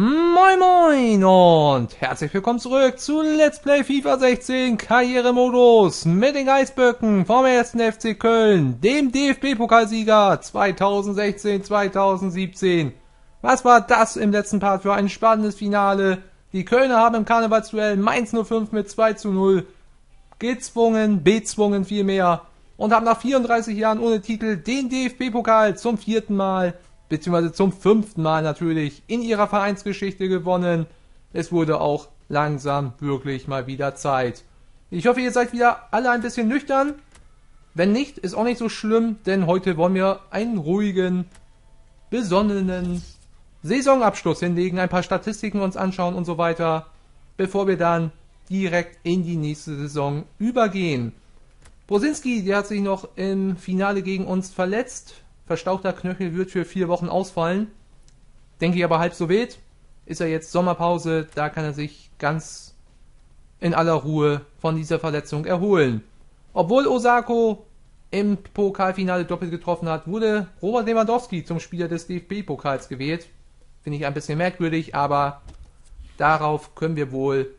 Moin Moin und herzlich willkommen zurück zu Let's Play FIFA 16 Karrieremodus mit den Eisböcken vom 1. FC Köln, dem DFB-Pokalsieger 2016-2017. Was war das im letzten Part für ein spannendes Finale? Die Kölner haben im Karnevalsduell Mainz 05 mit 2:0 bezwungen vielmehr und haben nach 34 Jahren ohne Titel den DFB-Pokal zum vierten Mal beziehungsweise zum fünften Mal natürlich in ihrer Vereinsgeschichte gewonnen. Es wurde auch langsam wirklich mal wieder Zeit. Ich hoffe, ihr seid wieder alle ein bisschen nüchtern. Wenn nicht, ist auch nicht so schlimm, denn heute wollen wir einen ruhigen, besonnenen Saisonabschluss hinlegen, ein paar Statistiken uns anschauen und so weiter, bevor wir dann direkt in die nächste Saison übergehen. Brozinski, der hat sich noch im Finale gegen uns verletzt. Verstauchter Knöchel wird für 4 Wochen ausfallen. Denke ich aber halb so wild. Ist er jetzt Sommerpause, da kann er sich ganz in aller Ruhe von dieser Verletzung erholen. Obwohl Osako im Pokalfinale doppelt getroffen hat, wurde Robert Lewandowski zum Spieler des DFB-Pokals gewählt. Finde ich ein bisschen merkwürdig, aber darauf können wir wohl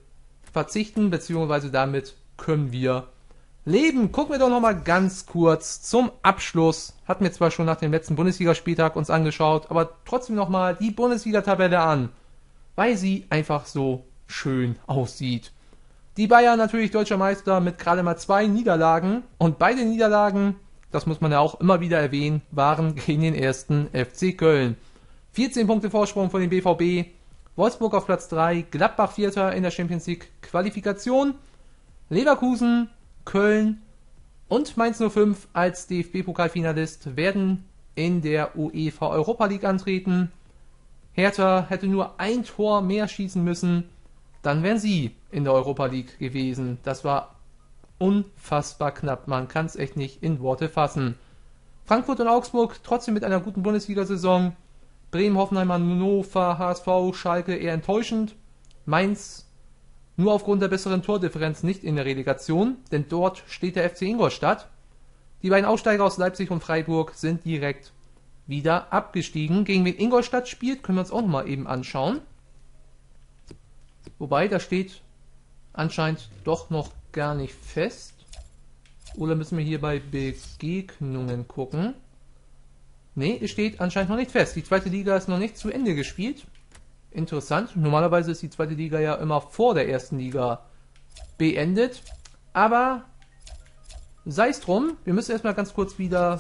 verzichten, beziehungsweise damit können wir leben. Gucken wir doch nochmal ganz kurz zum Abschluss. Hatten wir zwar schon nach dem letzten Bundesligaspieltag uns angeschaut, aber trotzdem nochmal die Bundesliga-Tabelle an, weil sie einfach so schön aussieht. Die Bayern natürlich deutscher Meister mit gerade mal 2 Niederlagen und beide Niederlagen, das muss man ja auch immer wieder erwähnen, waren gegen den 1. FC Köln. 14 Punkte Vorsprung von den BVB, Wolfsburg auf Platz 3, Gladbach 4. in der Champions League Qualifikation, Leverkusen, Köln und Mainz 05 als DFB-Pokalfinalist werden in der UEFA Europa League antreten. Hertha hätte nur ein Tor mehr schießen müssen, dann wären sie in der Europa League gewesen. Das war unfassbar knapp, man kann es echt nicht in Worte fassen. Frankfurt und Augsburg trotzdem mit einer guten Bundesliga-Saison. Bremen, Hoffenheim, Hannover, HSV, Schalke eher enttäuschend. Mainz nur aufgrund der besseren Tordifferenz nicht in der Relegation, denn dort steht der FC Ingolstadt. Die beiden Aufsteiger aus Leipzig und Freiburg sind direkt wieder abgestiegen. Gegen wen Ingolstadt spielt, können wir uns auch nochmal eben anschauen. Wobei, da steht anscheinend doch noch gar nicht fest. Oder müssen wir hier bei Begegnungen gucken? Ne, es steht anscheinend noch nicht fest. Die zweite Liga ist noch nicht zu Ende gespielt. Interessant, normalerweise ist die zweite Liga ja immer vor der ersten Liga beendet, aber sei es drum, wir müssen erstmal ganz kurz wieder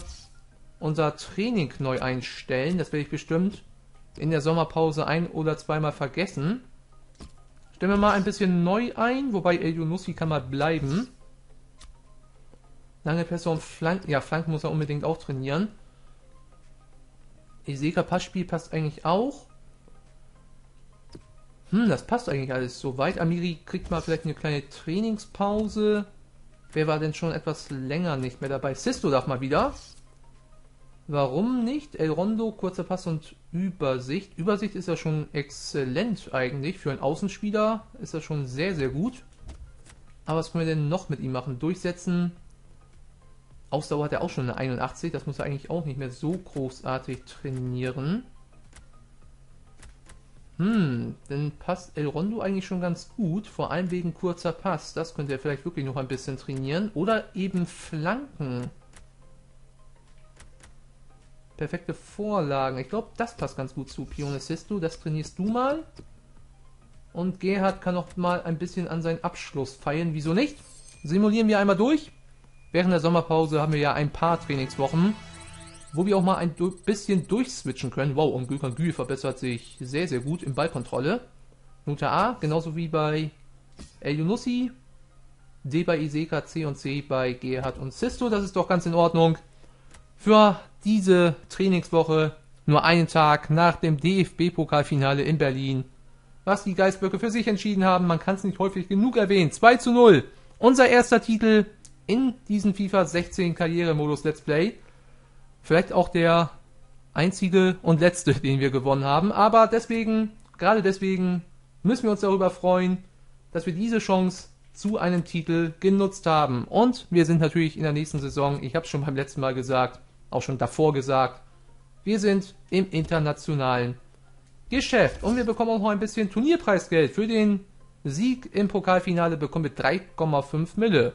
unser Training neu einstellen, das werde ich bestimmt in der Sommerpause 1- oder 2-mal vergessen. Stellen wir mal ein bisschen neu ein, wobei Elyounoussi kann mal bleiben. Lange Pässe und Flanken, ja Flanken muss er unbedingt auch trainieren. Iseka Passspiel passt eigentlich auch. Das passt eigentlich alles soweit. Amiri kriegt mal vielleicht eine kleine Trainingspause. Wer war denn schon etwas länger nicht mehr dabei? Sisto darf mal wieder. Warum nicht? El Rondo, kurzer Pass und Übersicht. Übersicht ist ja schon exzellent eigentlich. Für einen Außenspieler ist das schon sehr, sehr gut. Aber was können wir denn noch mit ihm machen? Durchsetzen. Ausdauer hat er auch schon eine 81. Das muss er eigentlich auch nicht mehr so großartig trainieren. Dann passt El Rondo eigentlich schon ganz gut, vor allem wegen kurzer Pass. Das könnte er vielleicht wirklich noch ein bisschen trainieren. Oder eben Flanken. Perfekte Vorlagen. Ich glaube, das passt ganz gut zu Pione Sisto. Das trainierst du mal. Und Gerhard kann noch mal ein bisschen an seinen Abschluss feilen. Wieso nicht? Simulieren wir einmal durch. Während der Sommerpause haben wir ja ein paar Trainingswochen, wo wir auch mal ein bisschen durchswitchen können. Wow, und Gülkan Gül verbessert sich sehr, sehr gut in Ballkontrolle. Note A, genauso wie bei Elyounoussi, D bei Iseka, C und C bei Gerhard und Sisto. Das ist doch ganz in Ordnung. Für diese Trainingswoche nur einen Tag nach dem DFB-Pokalfinale in Berlin. Was die Geißböcke für sich entschieden haben, man kann es nicht häufig genug erwähnen. 2:0, unser erster Titel in diesem FIFA 16 Karrieremodus Let's Play. Vielleicht auch der einzige und letzte, den wir gewonnen haben. Aber deswegen, gerade deswegen, müssen wir uns darüber freuen, dass wir diese Chance zu einem Titel genutzt haben. Und wir sind natürlich in der nächsten Saison, ich habe es schon beim letzten Mal gesagt, auch schon davor gesagt, wir sind im internationalen Geschäft. Und wir bekommen auch noch ein bisschen Turnierpreisgeld. Für den Sieg im Pokalfinale bekommen wir 3,5 Mille.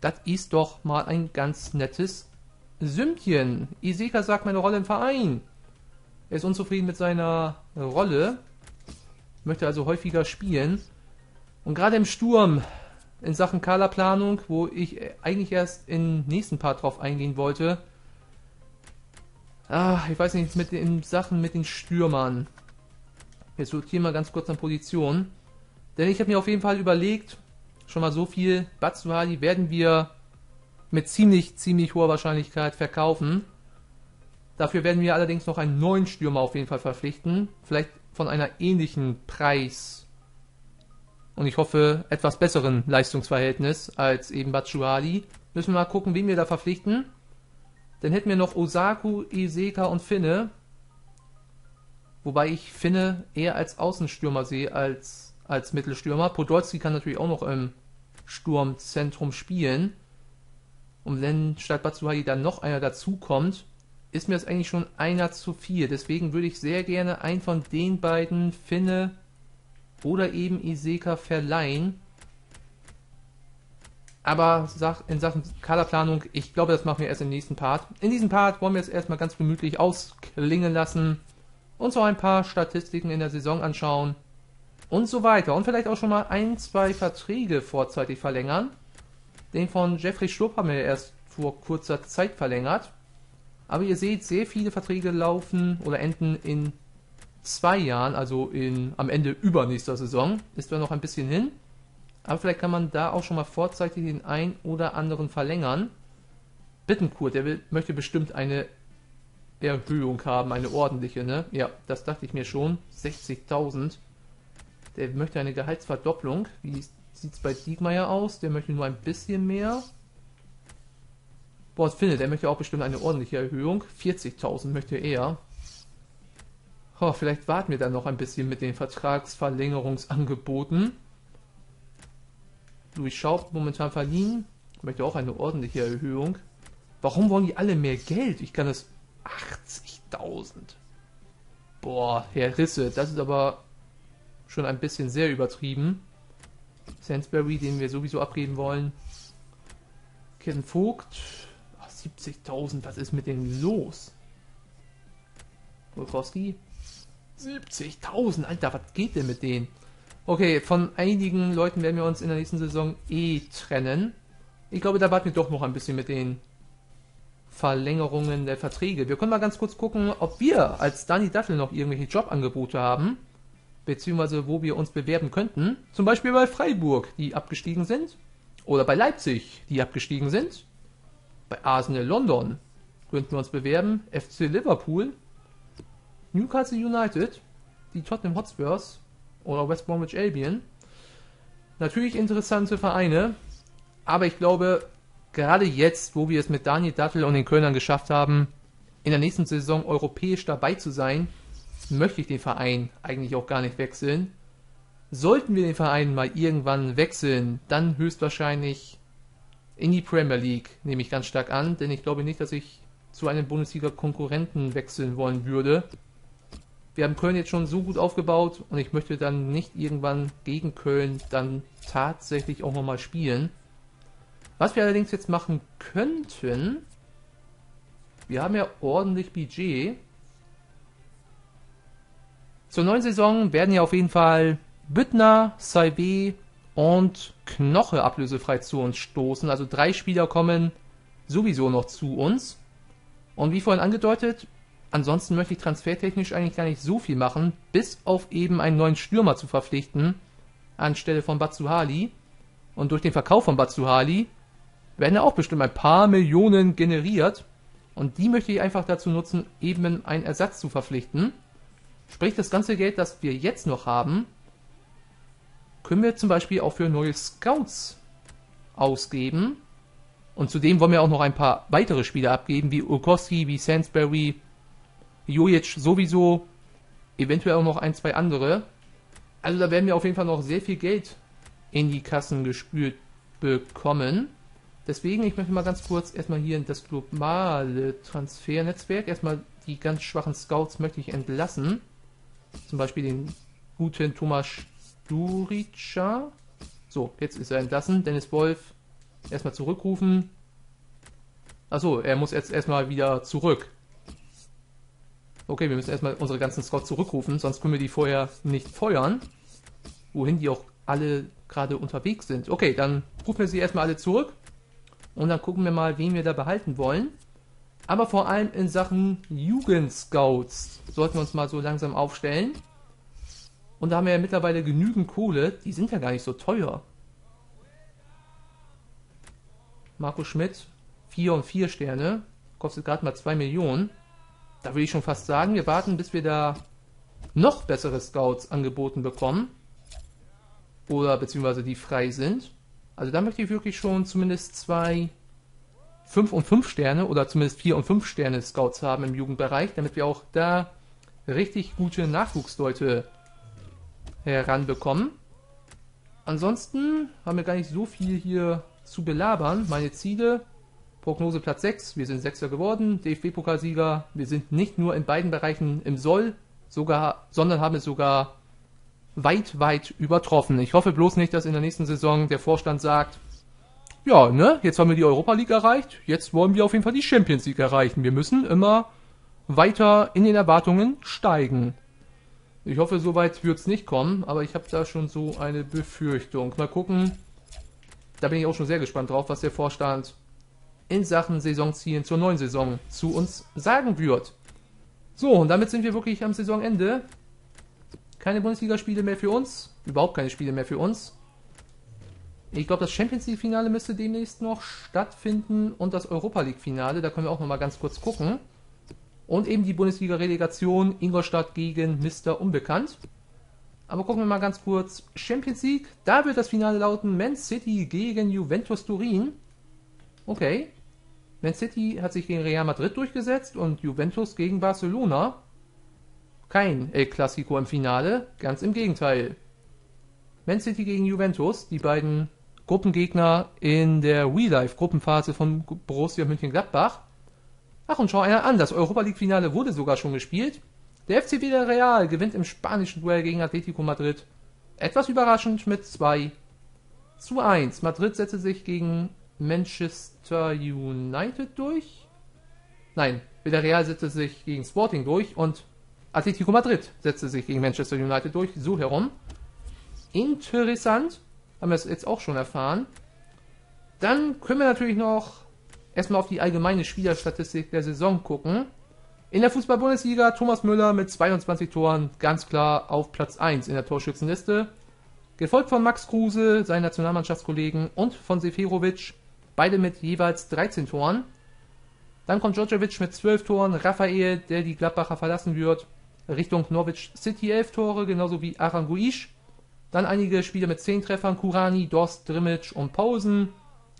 Das ist doch mal ein ganz nettes Sümmchen. Iseka sagt, meine Rolle im Verein. Er ist unzufrieden mit seiner Rolle. Möchte also häufiger spielen. Und gerade im Sturm, in Sachen Kaderplanung, wo ich eigentlich erst im nächsten Part drauf eingehen wollte. Ich weiß nicht, mit den Sachen mit den Stürmern. Jetzt sortieren wir ganz kurz an Positionen. Denn ich habe mir auf jeden Fall überlegt, schon mal so viel, Batshuayi werden wir mit ziemlich hoher Wahrscheinlichkeit verkaufen. Dafür werden wir allerdings noch einen neuen Stürmer auf jeden Fall verpflichten. Vielleicht von einer ähnlichen Preis. Und ich hoffe, etwas besseren Leistungsverhältnis als eben Batshuayi. Müssen wir mal gucken, wen wir da verpflichten. Dann hätten wir noch Osako, Iseka und Finne. Wobei ich Finne eher als Außenstürmer sehe als Mittelstürmer. Podolski kann natürlich auch noch im Sturmzentrum spielen. Und wenn statt Batshuayi dann noch einer dazukommt, ist mir das eigentlich schon einer zu viel. Deswegen würde ich sehr gerne einen von den beiden, Finne oder eben Iseka, verleihen. Aber in Sachen Kaderplanung, ich glaube, das machen wir erst im nächsten Part. In diesem Part wollen wir es erstmal ganz gemütlich ausklingen lassen. Uns auch ein paar Statistiken in der Saison anschauen. Und so weiter. Und vielleicht auch schon mal ein, zwei Verträge vorzeitig verlängern. Den von Jeffrey Schlupp haben wir erst vor kurzer Zeit verlängert. Aber ihr seht, sehr viele Verträge laufen oder enden in 2 Jahren, also am Ende übernächster Saison. Ist da noch ein bisschen hin. Aber vielleicht kann man da auch schon mal vorzeitig den einen oder anderen verlängern. Bittencourt, der möchte bestimmt eine Erhöhung haben, eine ordentliche, ne? Ja, das dachte ich mir schon. 60.000. Der möchte eine Gehaltsverdopplung. Wie sieht es bei Diekmeyer aus? Der möchte nur ein bisschen mehr. Boah, Finne, der möchte auch bestimmt eine ordentliche Erhöhung. 40.000 möchte er. Oh, vielleicht warten wir dann noch ein bisschen mit den Vertragsverlängerungsangeboten. Louis Schaub momentan verliehen. Möchte auch eine ordentliche Erhöhung. Warum wollen die alle mehr Geld? Ich kann das... 80.000. Boah, Herr Risse, das ist aber schon ein bisschen sehr übertrieben. Sainsbury, den wir sowieso abgeben wollen. Kirsten Vogt. 70.000, was ist mit denen los? Wolkowski. 70.000, Alter, was geht denn mit denen? Okay, von einigen Leuten werden wir uns in der nächsten Saison trennen. Ich glaube, da warten wir doch noch ein bisschen mit den Verlängerungen der Verträge. Wir können mal ganz kurz gucken, ob wir als Dani Dattel noch irgendwelche Jobangebote haben. Beziehungsweise, wo wir uns bewerben könnten. Zum Beispiel bei Freiburg, die abgestiegen sind. Oder bei Leipzig, die abgestiegen sind. Bei Arsenal London könnten wir uns bewerben. FC Liverpool. Newcastle United. Die Tottenham Hotspurs. Oder West Bromwich Albion. Natürlich interessante Vereine. Aber ich glaube, gerade jetzt, wo wir es mit Daniel Dattel und den Kölnern geschafft haben, in der nächsten Saison europäisch dabei zu sein, möchte ich den Verein eigentlich auch gar nicht wechseln. Sollten wir den Verein mal irgendwann wechseln, dann höchstwahrscheinlich in die Premier League, nehme ich ganz stark an, denn ich glaube nicht, dass ich zu einem Bundesliga-Konkurrenten wechseln wollen würde. Wir haben Köln jetzt schon so gut aufgebaut und ich möchte dann nicht irgendwann gegen Köln dann tatsächlich auch nochmal spielen. Was wir allerdings jetzt machen könnten, wir haben ja ordentlich Budget. Zur neuen Saison werden ja auf jeden Fall Büttner, Saibe und Knoche ablösefrei zu uns stoßen. Also 3 Spieler kommen sowieso noch zu uns. Und wie vorhin angedeutet, ansonsten möchte ich transfertechnisch eigentlich gar nicht so viel machen, bis auf eben einen neuen Stürmer zu verpflichten, anstelle von Batshuayi. Und durch den Verkauf von Batshuayi werden ja auch bestimmt ein paar Millionen generiert. Und die möchte ich einfach dazu nutzen, eben einen Ersatz zu verpflichten. Sprich, das ganze Geld, das wir jetzt noch haben, können wir zum Beispiel auch für neue Scouts ausgeben. Und zudem wollen wir auch noch ein paar weitere Spieler abgeben, wie Urkowski, wie Sainsbury, Jojic sowieso, eventuell auch noch ein, zwei andere. Also da werden wir auf jeden Fall noch sehr viel Geld in die Kassen gespült bekommen. Deswegen, ich möchte mal ganz kurz erstmal hier in das globale Transfernetzwerk, erstmal die ganz schwachen Scouts möchte ich entlassen. Zum Beispiel den guten Thomas Sturica. So, jetzt ist er entlassen. Dennis Wolf erstmal zurückrufen. Achso, er muss jetzt erstmal wieder zurück. Okay, wir müssen erstmal unsere ganzen Scouts zurückrufen, sonst können wir die vorher nicht feuern. Wohin die auch alle gerade unterwegs sind. Okay, dann rufen wir sie erstmal alle zurück. Und dann gucken wir mal, wen wir da behalten wollen. Aber vor allem in Sachen Jugendscouts sollten wir uns mal so langsam aufstellen. Und da haben wir ja mittlerweile genügend Kohle. Die sind ja gar nicht so teuer. Marco Schmidt, 4 und 4 Sterne. Kostet gerade mal 2 Millionen. Da würde ich schon fast sagen, wir warten, bis wir da noch bessere Scouts angeboten bekommen. Oder beziehungsweise die frei sind. Also da möchte ich wirklich schon zumindest 2 5 und 5 Sterne oder zumindest 4 und 5 Sterne Scouts haben im Jugendbereich, damit wir auch da richtig gute Nachwuchsleute heranbekommen. Ansonsten haben wir gar nicht so viel hier zu belabern. Meine Ziele, Prognose Platz 6, wir sind Sechster geworden, DFB-Pokalsieger, wir sind nicht nur in beiden Bereichen im Soll, sondern haben es sogar weit übertroffen. Ich hoffe bloß nicht, dass in der nächsten Saison der Vorstand sagt, ja, ne, jetzt haben wir die Europa League erreicht, jetzt wollen wir auf jeden Fall die Champions League erreichen. Wir müssen immer weiter in den Erwartungen steigen. Ich hoffe, soweit wird es nicht kommen, aber ich habe da schon so eine Befürchtung. Mal gucken, da bin ich auch schon sehr gespannt drauf, was der Vorstand in Sachen Saisonzielen zur neuen Saison zu uns sagen wird. So, und damit sind wir wirklich am Saisonende. Keine Bundesligaspiele mehr für uns, überhaupt keine Spiele mehr für uns. Ich glaube, das Champions-League-Finale müsste demnächst noch stattfinden und das Europa-League-Finale, da können wir auch nochmal ganz kurz gucken. Und eben die Bundesliga-Relegation, Ingolstadt gegen Mr. Unbekannt. Aber gucken wir mal ganz kurz, Champions-League, da wird das Finale lauten, Man City gegen Juventus Turin. Okay, Man City hat sich gegen Real Madrid durchgesetzt und Juventus gegen Barcelona. Kein El Clasico im Finale, ganz im Gegenteil. Man City gegen Juventus, die beiden Gruppengegner in der Real-Life-Gruppenphase von Borussia Mönchengladbach. Ach, und schau einer an, das Europa-League-Finale wurde sogar schon gespielt. Der FC Villarreal gewinnt im spanischen Duell gegen Atletico Madrid. Etwas überraschend mit 2:1. Madrid setzte sich gegen Manchester United durch. Nein, Villarreal setzte sich gegen Sporting durch und Atletico Madrid setzte sich gegen Manchester United durch, so herum. Interessant, haben wir es jetzt auch schon erfahren. Dann können wir natürlich noch erstmal auf die allgemeine Spielerstatistik der Saison gucken. In der Fußball-Bundesliga Thomas Müller mit 22 Toren, ganz klar auf Platz 1 in der Torschützenliste. Gefolgt von Max Kruse, seinen Nationalmannschaftskollegen, und von Seferovic, beide mit jeweils 13 Toren. Dann kommt Djordjevic mit 12 Toren, Raphael, der die Gladbacher verlassen wird, Richtung Norwich City 11 Tore, genauso wie Aranguish. Dann einige Spieler mit 10 Treffern, Kurani, Dost, Drimmitsch und Pausen.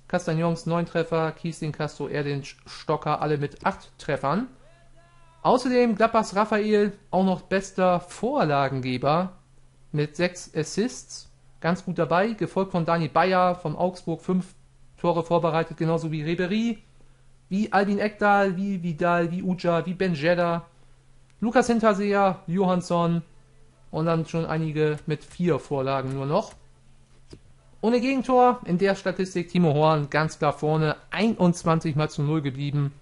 Castagnons 9 Treffer, Kiesling, Castro, Erdinch, Stocker, alle mit 8 Treffern. Außerdem Gladbachs Raphael, auch noch bester Vorlagengeber mit 6 Assists. Ganz gut dabei, gefolgt von Dani Bayer, vom Augsburg 5 Tore vorbereitet, genauso wie Ribery, wie Albin Ekdal, wie Vidal, wie Uja, wie Ben Jedda, Lukas Hinterseher, Johansson. Und dann schon einige mit 4 Vorlagen nur noch. Ohne Gegentor, in der Statistik Timo Horn ganz klar vorne, 21 Mal zu 0 geblieben,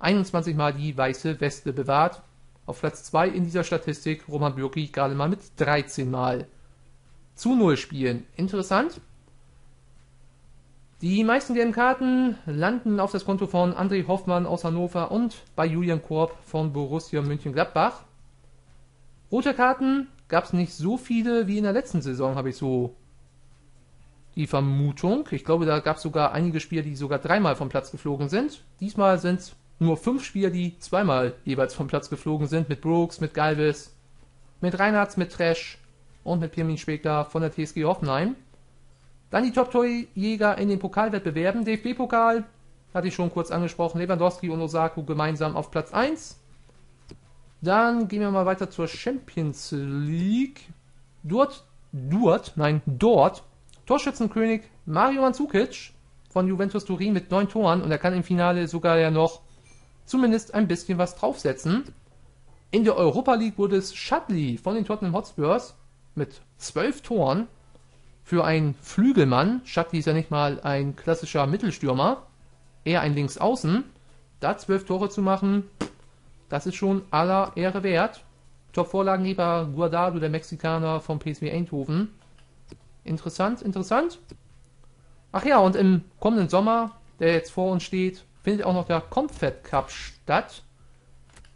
21 Mal die weiße Weste bewahrt. Auf Platz 2 in dieser Statistik Roman Bürki gerade mal mit 13 Mal zu 0 Spielen. Interessant. Die meisten gelben Karten landen auf das Konto von André Hoffmann aus Hannover und bei Julian Korb von Borussia Mönchengladbach. Rote Karten gab es nicht so viele wie in der letzten Saison, habe ich so die Vermutung. Ich glaube, da gab es sogar einige Spieler, die sogar 3-mal vom Platz geflogen sind. Diesmal sind es nur 5 Spieler, die 2-mal jeweils vom Platz geflogen sind. Mit Brooks, mit Galvis, mit Reinhardt, mit Tresch und mit Pirmin Spekler von der TSG Hoffenheim. Dann die Top-Torjäger in den Pokalwettbewerben. DFB-Pokal, hatte ich schon kurz angesprochen. Lewandowski und Osako gemeinsam auf Platz 1. Dann gehen wir mal weiter zur Champions League. Dort Torschützenkönig Mario Mandzukic von Juventus Turin mit 9 Toren und er kann im Finale sogar ja noch zumindest ein bisschen was draufsetzen. In der Europa League wurde es Shadli von den Tottenham Hotspurs mit 12 Toren für einen Flügelmann. Shadli ist ja nicht mal ein klassischer Mittelstürmer, eher ein Linksaußen. Da 12 Tore zu machen, das ist schon aller Ehre wert. Top-Vorlagengeber Guardado, der Mexikaner vom PSV Eindhoven. Interessant, interessant. Ach ja, und im kommenden Sommer, der jetzt vor uns steht, findet auch noch der Comfed Cup statt.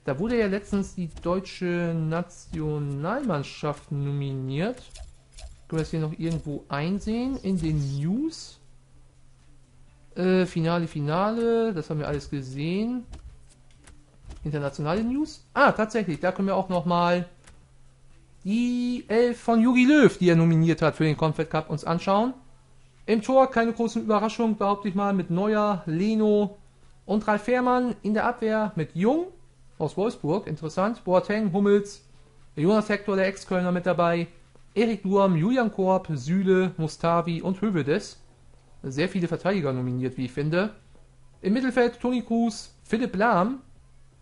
Da wurde ja letztens die deutsche Nationalmannschaft nominiert. Können wir das hier noch irgendwo einsehen? In den News. Finale, das haben wir alles gesehen. Internationale News. Ah, tatsächlich, da können wir auch nochmal die Elf von Jogi Löw, die er nominiert hat für den Comfed Cup, uns anschauen. Im Tor keine großen Überraschungen, behaupte ich mal, mit Neuer, Leno und Ralf Fährmann. In der Abwehr mit Jung aus Wolfsburg, interessant. Boateng, Hummels, Jonas Hector, der Ex-Kölner, mit dabei. Erik Durm, Julian Korb, Süle, Mustavi und Hövedes. Sehr viele Verteidiger nominiert, wie ich finde. Im Mittelfeld Toni Kroos, Philipp Lahm.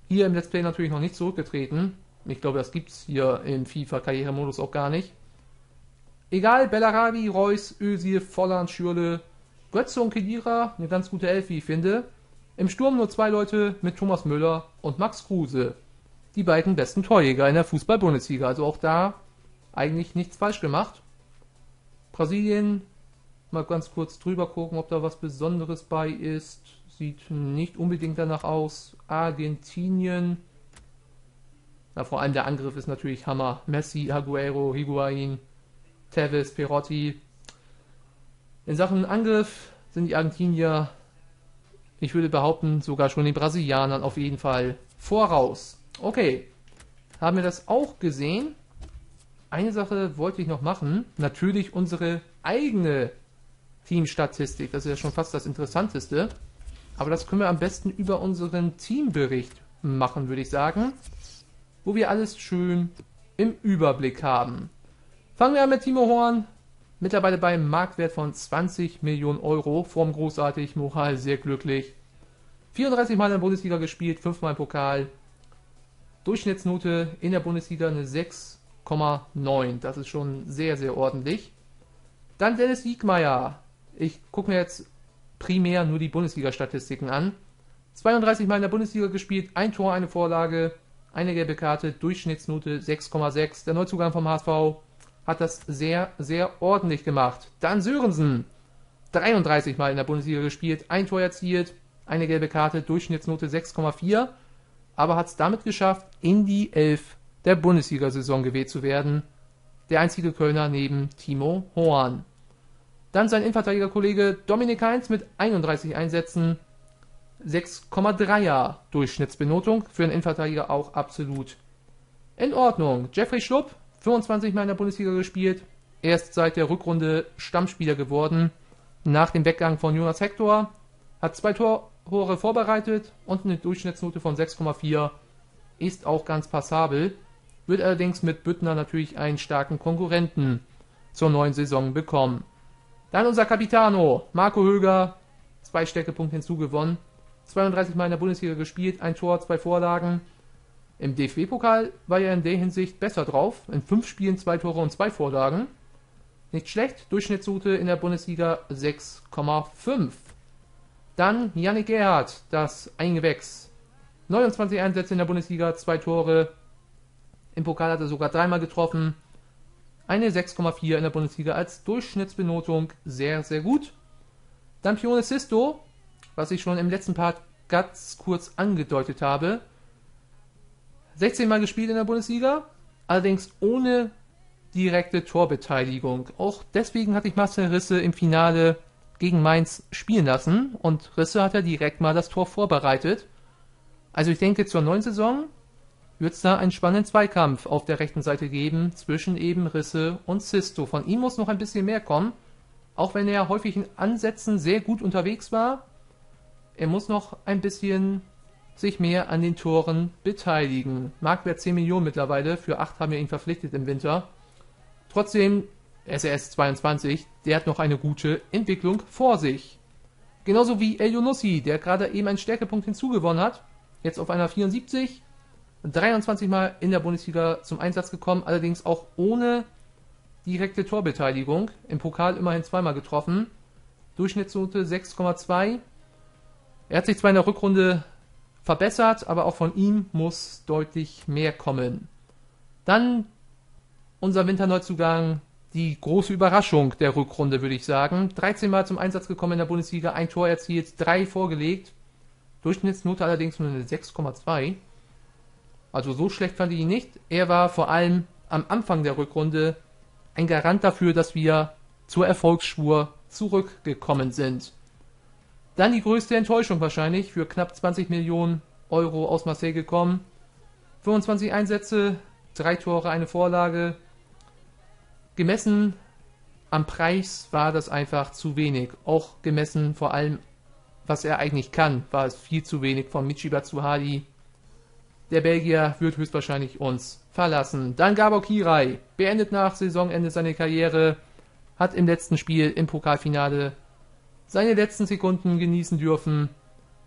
Hier im Let's Play natürlich noch nicht zurückgetreten. Ich glaube, das gibt es hier im FIFA-Karrieremodus auch gar nicht. Egal, Bellarabi, Reus, Özil, Volland, Schürrle, Götze und Kedira. Eine ganz gute Elf, wie ich finde. Im Sturm nur 2 Leute mit Thomas Müller und Max Kruse. Die beiden besten Torjäger in der Fußball-Bundesliga. Also auch da eigentlich nichts falsch gemacht. Brasilien, mal ganz kurz drüber gucken, ob da was Besonderes bei ist. Sieht nicht unbedingt danach aus. Argentinien. Na, vor allem der Angriff ist natürlich Hammer. Messi, Agüero, Higuain, Tevez, Perotti. In Sachen Angriff sind die Argentinier, ich würde behaupten, sogar schon den Brasilianern auf jeden Fall voraus. Okay, haben wir das auch gesehen? Eine Sache wollte ich noch machen. Natürlich unsere eigene Teamstatistik. Das ist ja schon fast das Interessanteste. Aber das können wir am besten über unseren Teambericht machen, würde ich sagen, wo wir alles schön im Überblick haben. Fangen wir an mit Timo Horn, mittlerweile beim Marktwert von 20 Millionen Euro, Form großartig, Moral sehr glücklich. 34 Mal in der Bundesliga gespielt, 5 Mal im Pokal. Durchschnittsnote in der Bundesliga eine 6,9, das ist schon sehr, sehr ordentlich. Dann Dennis Diekmeyer, ich gucke mir jetzt primär nur die Bundesliga-Statistiken an. 32 Mal in der Bundesliga gespielt, ein Tor, eine Vorlage, eine gelbe Karte, Durchschnittsnote 6,6. Der Neuzugang vom HSV hat das sehr, sehr ordentlich gemacht. Dann Sörensen, 33 Mal in der Bundesliga gespielt, ein Tor erzielt, eine gelbe Karte, Durchschnittsnote 6,4, aber hat es damit geschafft, in die Elf der Bundesliga-Saison gewählt zu werden. Der einzige Kölner neben Timo Horn. Dann sein Innenverteidigerkollege Dominik Heinz mit 31 Einsätzen, 6,3er Durchschnittsbenotung. Für einen Innenverteidiger auch absolut in Ordnung. Jeffrey Schlupp, 25 Mal in der Bundesliga gespielt, erst seit der Rückrunde Stammspieler geworden. Nach dem Weggang von Jonas Hector hat 2 Tore vorbereitet und eine Durchschnittsnote von 6,4 ist auch ganz passabel. Wird allerdings mit Büttner natürlich einen starken Konkurrenten zur neuen Saison bekommen. Dann unser Capitano, Marco Höger, 2 Stärkepunkte hinzugewonnen, 32 Mal in der Bundesliga gespielt, ein Tor, 2 Vorlagen. Im DFB-Pokal war er in der Hinsicht besser drauf, in 5 Spielen 2 Tore und 2 Vorlagen. Nicht schlecht, Durchschnittsnote in der Bundesliga 6,5. Dann Yannick Gerhardt, das Eingewächs, 29 Einsätze in der Bundesliga, 2 Tore, im Pokal hat er sogar 3-mal getroffen. Eine 6,4 in der Bundesliga als Durchschnittsbenotung. Sehr, sehr gut. Dann Pione Sisto, was ich schon im letzten Part ganz kurz angedeutet habe. 16 Mal gespielt in der Bundesliga, allerdings ohne direkte Torbeteiligung. Auch deswegen hatte ich Marcel Risse im Finale gegen Mainz spielen lassen. Und Risse hat ja direkt mal das Tor vorbereitet. Also ich denke, zur neuen Saison wird es da einen spannenden Zweikampf auf der rechten Seite geben, zwischen eben Risse und Sisto. Von ihm muss noch ein bisschen mehr kommen, auch wenn er häufig in Ansätzen sehr gut unterwegs war. Er muss noch ein bisschen sich mehr an den Toren beteiligen. Marktwert 10 Millionen mittlerweile, für 8 haben wir ihn verpflichtet im Winter. Trotzdem, SRS 22, der hat noch eine gute Entwicklung vor sich. Genauso wie Elyounoussi, der gerade eben einen Stärkepunkt hinzugewonnen hat, jetzt auf einer 74. 23 Mal in der Bundesliga zum Einsatz gekommen, allerdings auch ohne direkte Torbeteiligung. Im Pokal immerhin zweimal getroffen. Durchschnittsnote 6,2. Er hat sich zwar in der Rückrunde verbessert, aber auch von ihm muss deutlich mehr kommen. Dann unser Winterneuzugang, die große Überraschung der Rückrunde, würde ich sagen. 13 Mal zum Einsatz gekommen in der Bundesliga, ein Tor erzielt, 3 vorgelegt. Durchschnittsnote allerdings nur eine 6,2. Also so schlecht fand ich ihn nicht. Er war vor allem am Anfang der Rückrunde ein Garant dafür, dass wir zur Erfolgsspur zurückgekommen sind. Dann die größte Enttäuschung wahrscheinlich, für knapp 20 Millionen Euro aus Marseille gekommen. 25 Einsätze, 3 Tore, eine Vorlage. Gemessen am Preis war das einfach zu wenig. Auch gemessen vor allem, was er eigentlich kann, war es viel zu wenig von Michy Batshuayi. Der Belgier wird höchstwahrscheinlich uns verlassen. Dann Gabor Kirai beendet nach Saisonende seine Karriere, hat im letzten Spiel im Pokalfinale seine letzten Sekunden genießen dürfen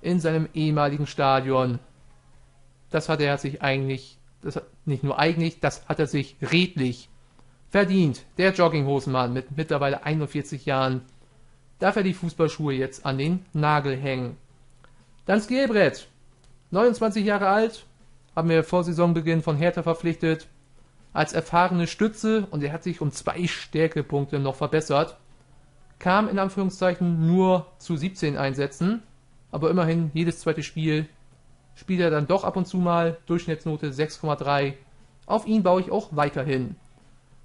in seinem ehemaligen Stadion. Das hat er sich redlich verdient. Der Jogginghosenmann mit mittlerweile 41 Jahren darf er die Fußballschuhe jetzt an den Nagel hängen. Dann Skjelbred, 29 Jahre alt, haben wir vor Saisonbeginn von Hertha verpflichtet, als erfahrene Stütze, und er hat sich um 2 Stärkepunkte noch verbessert. Kam in Anführungszeichen nur zu 17 Einsätzen, aber immerhin jedes zweite Spiel spielt er dann doch ab und zu mal, Durchschnittsnote 6,3. Auf ihn baue ich auch weiterhin.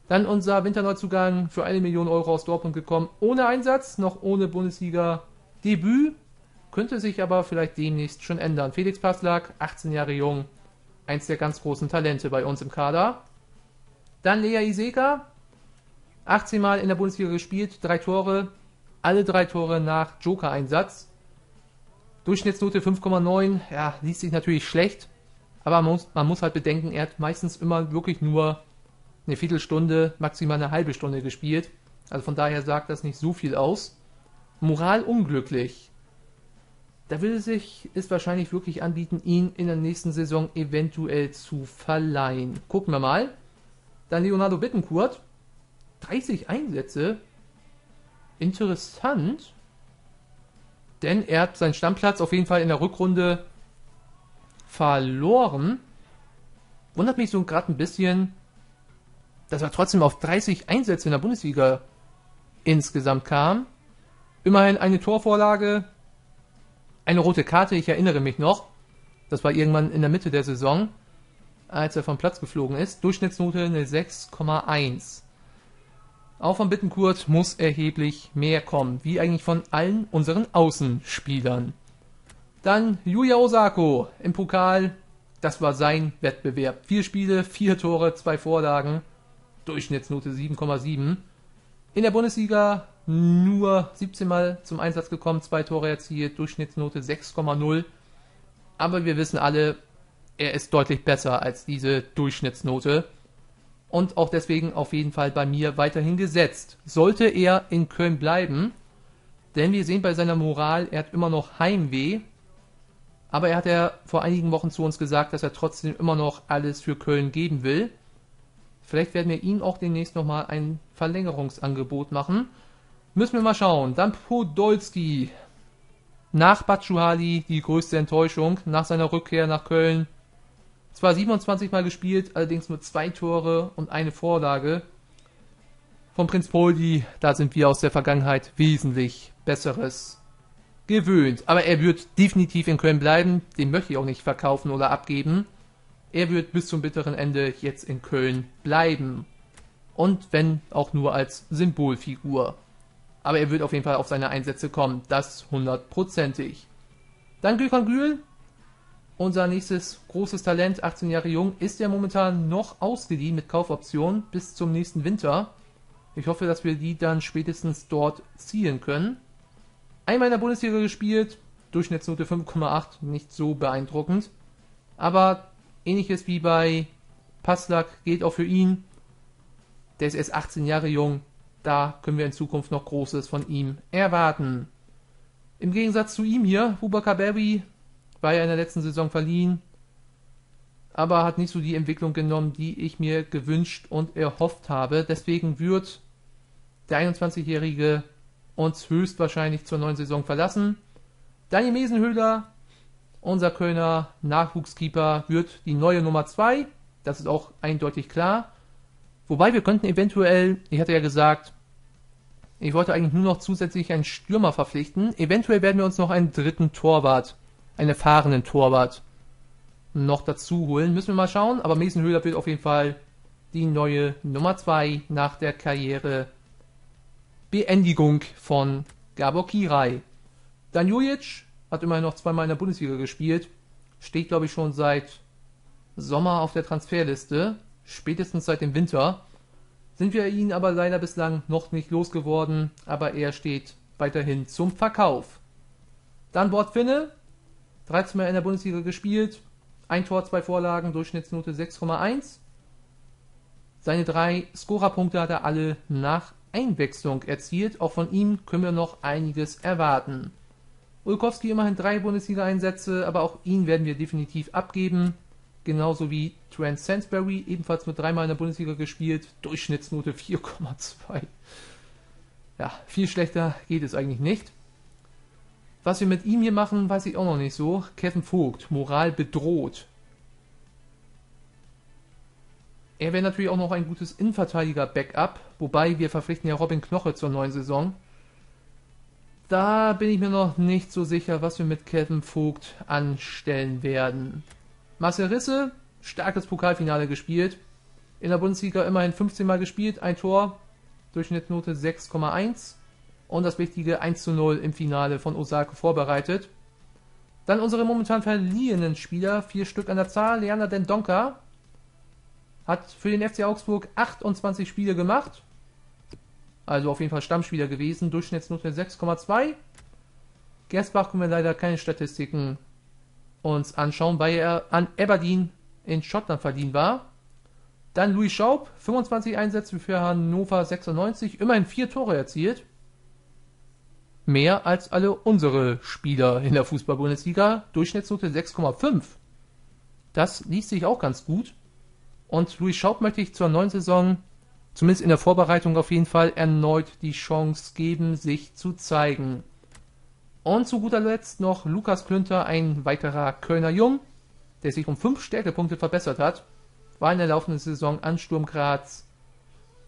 Dann unser Winterneuzugang, für 1 Million Euro aus Dortmund gekommen, ohne Einsatz, noch ohne Bundesliga-Debüt, könnte sich aber vielleicht demnächst schon ändern. Felix Passlack, 18 Jahre jung, eins der ganz großen Talente bei uns im Kader. Dann Lea Iseka, 18 Mal in der Bundesliga gespielt, 3 Tore, alle 3 Tore nach Joker-Einsatz. Durchschnittsnote 5,9, ja, liest sich natürlich schlecht, aber man muss halt bedenken, er hat meistens immer wirklich nur eine Viertelstunde, maximal eine halbe Stunde gespielt. Also von daher sagt das nicht so viel aus. Moral unglücklich. Da würde es wahrscheinlich wirklich anbieten, ihn in der nächsten Saison eventuell zu verleihen. Gucken wir mal. Dann Leonardo Bittencourt, 30 Einsätze. Interessant. Denn er hat seinen Stammplatz auf jeden Fall in der Rückrunde verloren. Wundert mich so gerade ein bisschen, dass er trotzdem auf 30 Einsätze in der Bundesliga insgesamt kam. Immerhin eine Torvorlage, eine rote Karte, ich erinnere mich noch. Das war irgendwann in der Mitte der Saison, als er vom Platz geflogen ist. Durchschnittsnote eine 6,1. Auch von Bittencourt muss erheblich mehr kommen, wie eigentlich von allen unseren Außenspielern. Dann Yuya Osako im Pokal, das war sein Wettbewerb. 4 Spiele, 4 Tore, 2 Vorlagen, Durchschnittsnote 7,7. In der Bundesliga nur 17 Mal zum Einsatz gekommen, 2 Tore erzielt, Durchschnittsnote 6,0. Aber wir wissen alle, er ist deutlich besser als diese Durchschnittsnote. Und auch deswegen auf jeden Fall bei mir weiterhin gesetzt. Sollte er in Köln bleiben, denn wir sehen bei seiner Moral, er hat immer noch Heimweh. Aber er hat ja vor einigen Wochen zu uns gesagt, dass er trotzdem immer noch alles für Köln geben will. Vielleicht werden wir ihm auch demnächst nochmal ein Verlängerungsangebot machen. Müssen wir mal schauen. Dann Podolski. Nach Batshuayi die größte Enttäuschung nach seiner Rückkehr nach Köln. Zwar 27 Mal gespielt, allerdings nur 2 Tore und eine Vorlage. Von Prinz Poldi, da sind wir aus der Vergangenheit wesentlich Besseres gewöhnt. Aber er wird definitiv in Köln bleiben, den möchte ich auch nicht verkaufen oder abgeben. Er wird bis zum bitteren Ende jetzt in Köln bleiben. Und wenn auch nur als Symbolfigur. Aber er wird auf jeden Fall auf seine Einsätze kommen, das 100%ig. Dann Gülkan Gül. Unser nächstes großes Talent, 18 Jahre jung, ist ja momentan noch ausgeliehen mit Kaufoption bis zum nächsten Winter. Ich hoffe, dass wir die dann spätestens dort ziehen können. Einmal in der Bundesliga gespielt, Durchschnittsnote 5,8, nicht so beeindruckend. Aber ähnliches wie bei Passlack geht auch für ihn. Der ist erst 18 Jahre jung, da können wir in Zukunft noch Großes von ihm erwarten. Im Gegensatz zu ihm hier, Boubacar Berry, war ja in der letzten Saison verliehen, aber hat nicht so die Entwicklung genommen, die ich mir gewünscht und erhofft habe. Deswegen wird der 21-Jährige uns höchstwahrscheinlich zur neuen Saison verlassen. Daniel Mesenhöhler, unser Kölner Nachwuchskeeper, wird die neue Nummer 2. Das ist auch eindeutig klar. Wobei wir könnten eventuell, ich hatte ja gesagt, ich wollte eigentlich nur noch zusätzlich einen Stürmer verpflichten. Eventuell werden wir uns noch einen dritten Torwart, einen erfahrenen Torwart noch dazu holen. Müssen wir mal schauen. Aber Mesenhöhler wird auf jeden Fall die neue Nummer 2 nach der Karrierebeendigung von Gábor Király. Dan Jujic hat immerhin noch zweimal in der Bundesliga gespielt. Steht, glaube ich, schon seit Sommer auf der Transferliste. Spätestens seit dem Winter. Sind wir ihn aber leider bislang noch nicht losgeworden, aber er steht weiterhin zum Verkauf. Dann Bort Finne, 13 Mal in der Bundesliga gespielt, 1 Tor, 2 Vorlagen, Durchschnittsnote 6,1. Seine 3 Scorerpunkte hat er alle nach Einwechslung erzielt, auch von ihm können wir noch einiges erwarten. Olkowski immerhin 3 Bundesliga-Einsätze, aber auch ihn werden wir definitiv abgeben. Genauso wie Trent Sansbury, ebenfalls mit 3 Mal in der Bundesliga gespielt, Durchschnittsnote 4,2. Ja, viel schlechter geht es eigentlich nicht. Was wir mit ihm hier machen, weiß ich auch noch nicht so. Kevin Vogt, Moral bedroht. Er wäre natürlich auch noch ein gutes Innenverteidiger-Backup, wobei wir verpflichten ja Robin Knoche zur neuen Saison. Da bin ich mir noch nicht so sicher, was wir mit Kevin Vogt anstellen werden. Marcel Risse, starkes Pokalfinale gespielt. In der Bundesliga immerhin 15 Mal gespielt, 1 Tor, Durchschnittsnote 6,1 und das wichtige 1:0 im Finale von Osako vorbereitet. Dann unsere momentan verliehenen Spieler, 4 Stück an der Zahl. Leander Ndonka hat für den FC Augsburg 28 Spiele gemacht, also auf jeden Fall Stammspieler gewesen, Durchschnittsnote 6,2. Gersbach können wir leider keine Statistiken uns anschauen, weil er an Aberdeen in Schottland verliehen war. Dann Louis Schaub, 25 Einsätze für Hannover 96, immerhin 4 Tore erzielt. Mehr als alle unsere Spieler in der Fußball-Bundesliga, Durchschnittsnote 6,5. Das liest sich auch ganz gut. Und Louis Schaub möchte ich zur neuen Saison, zumindest in der Vorbereitung auf jeden Fall, erneut die Chance geben, sich zu zeigen. Und zu guter Letzt noch Lukas Klünter, ein weiterer Kölner Jung, der sich um 5 Stärkepunkte verbessert hat, war in der laufenden Saison an Sturm Graz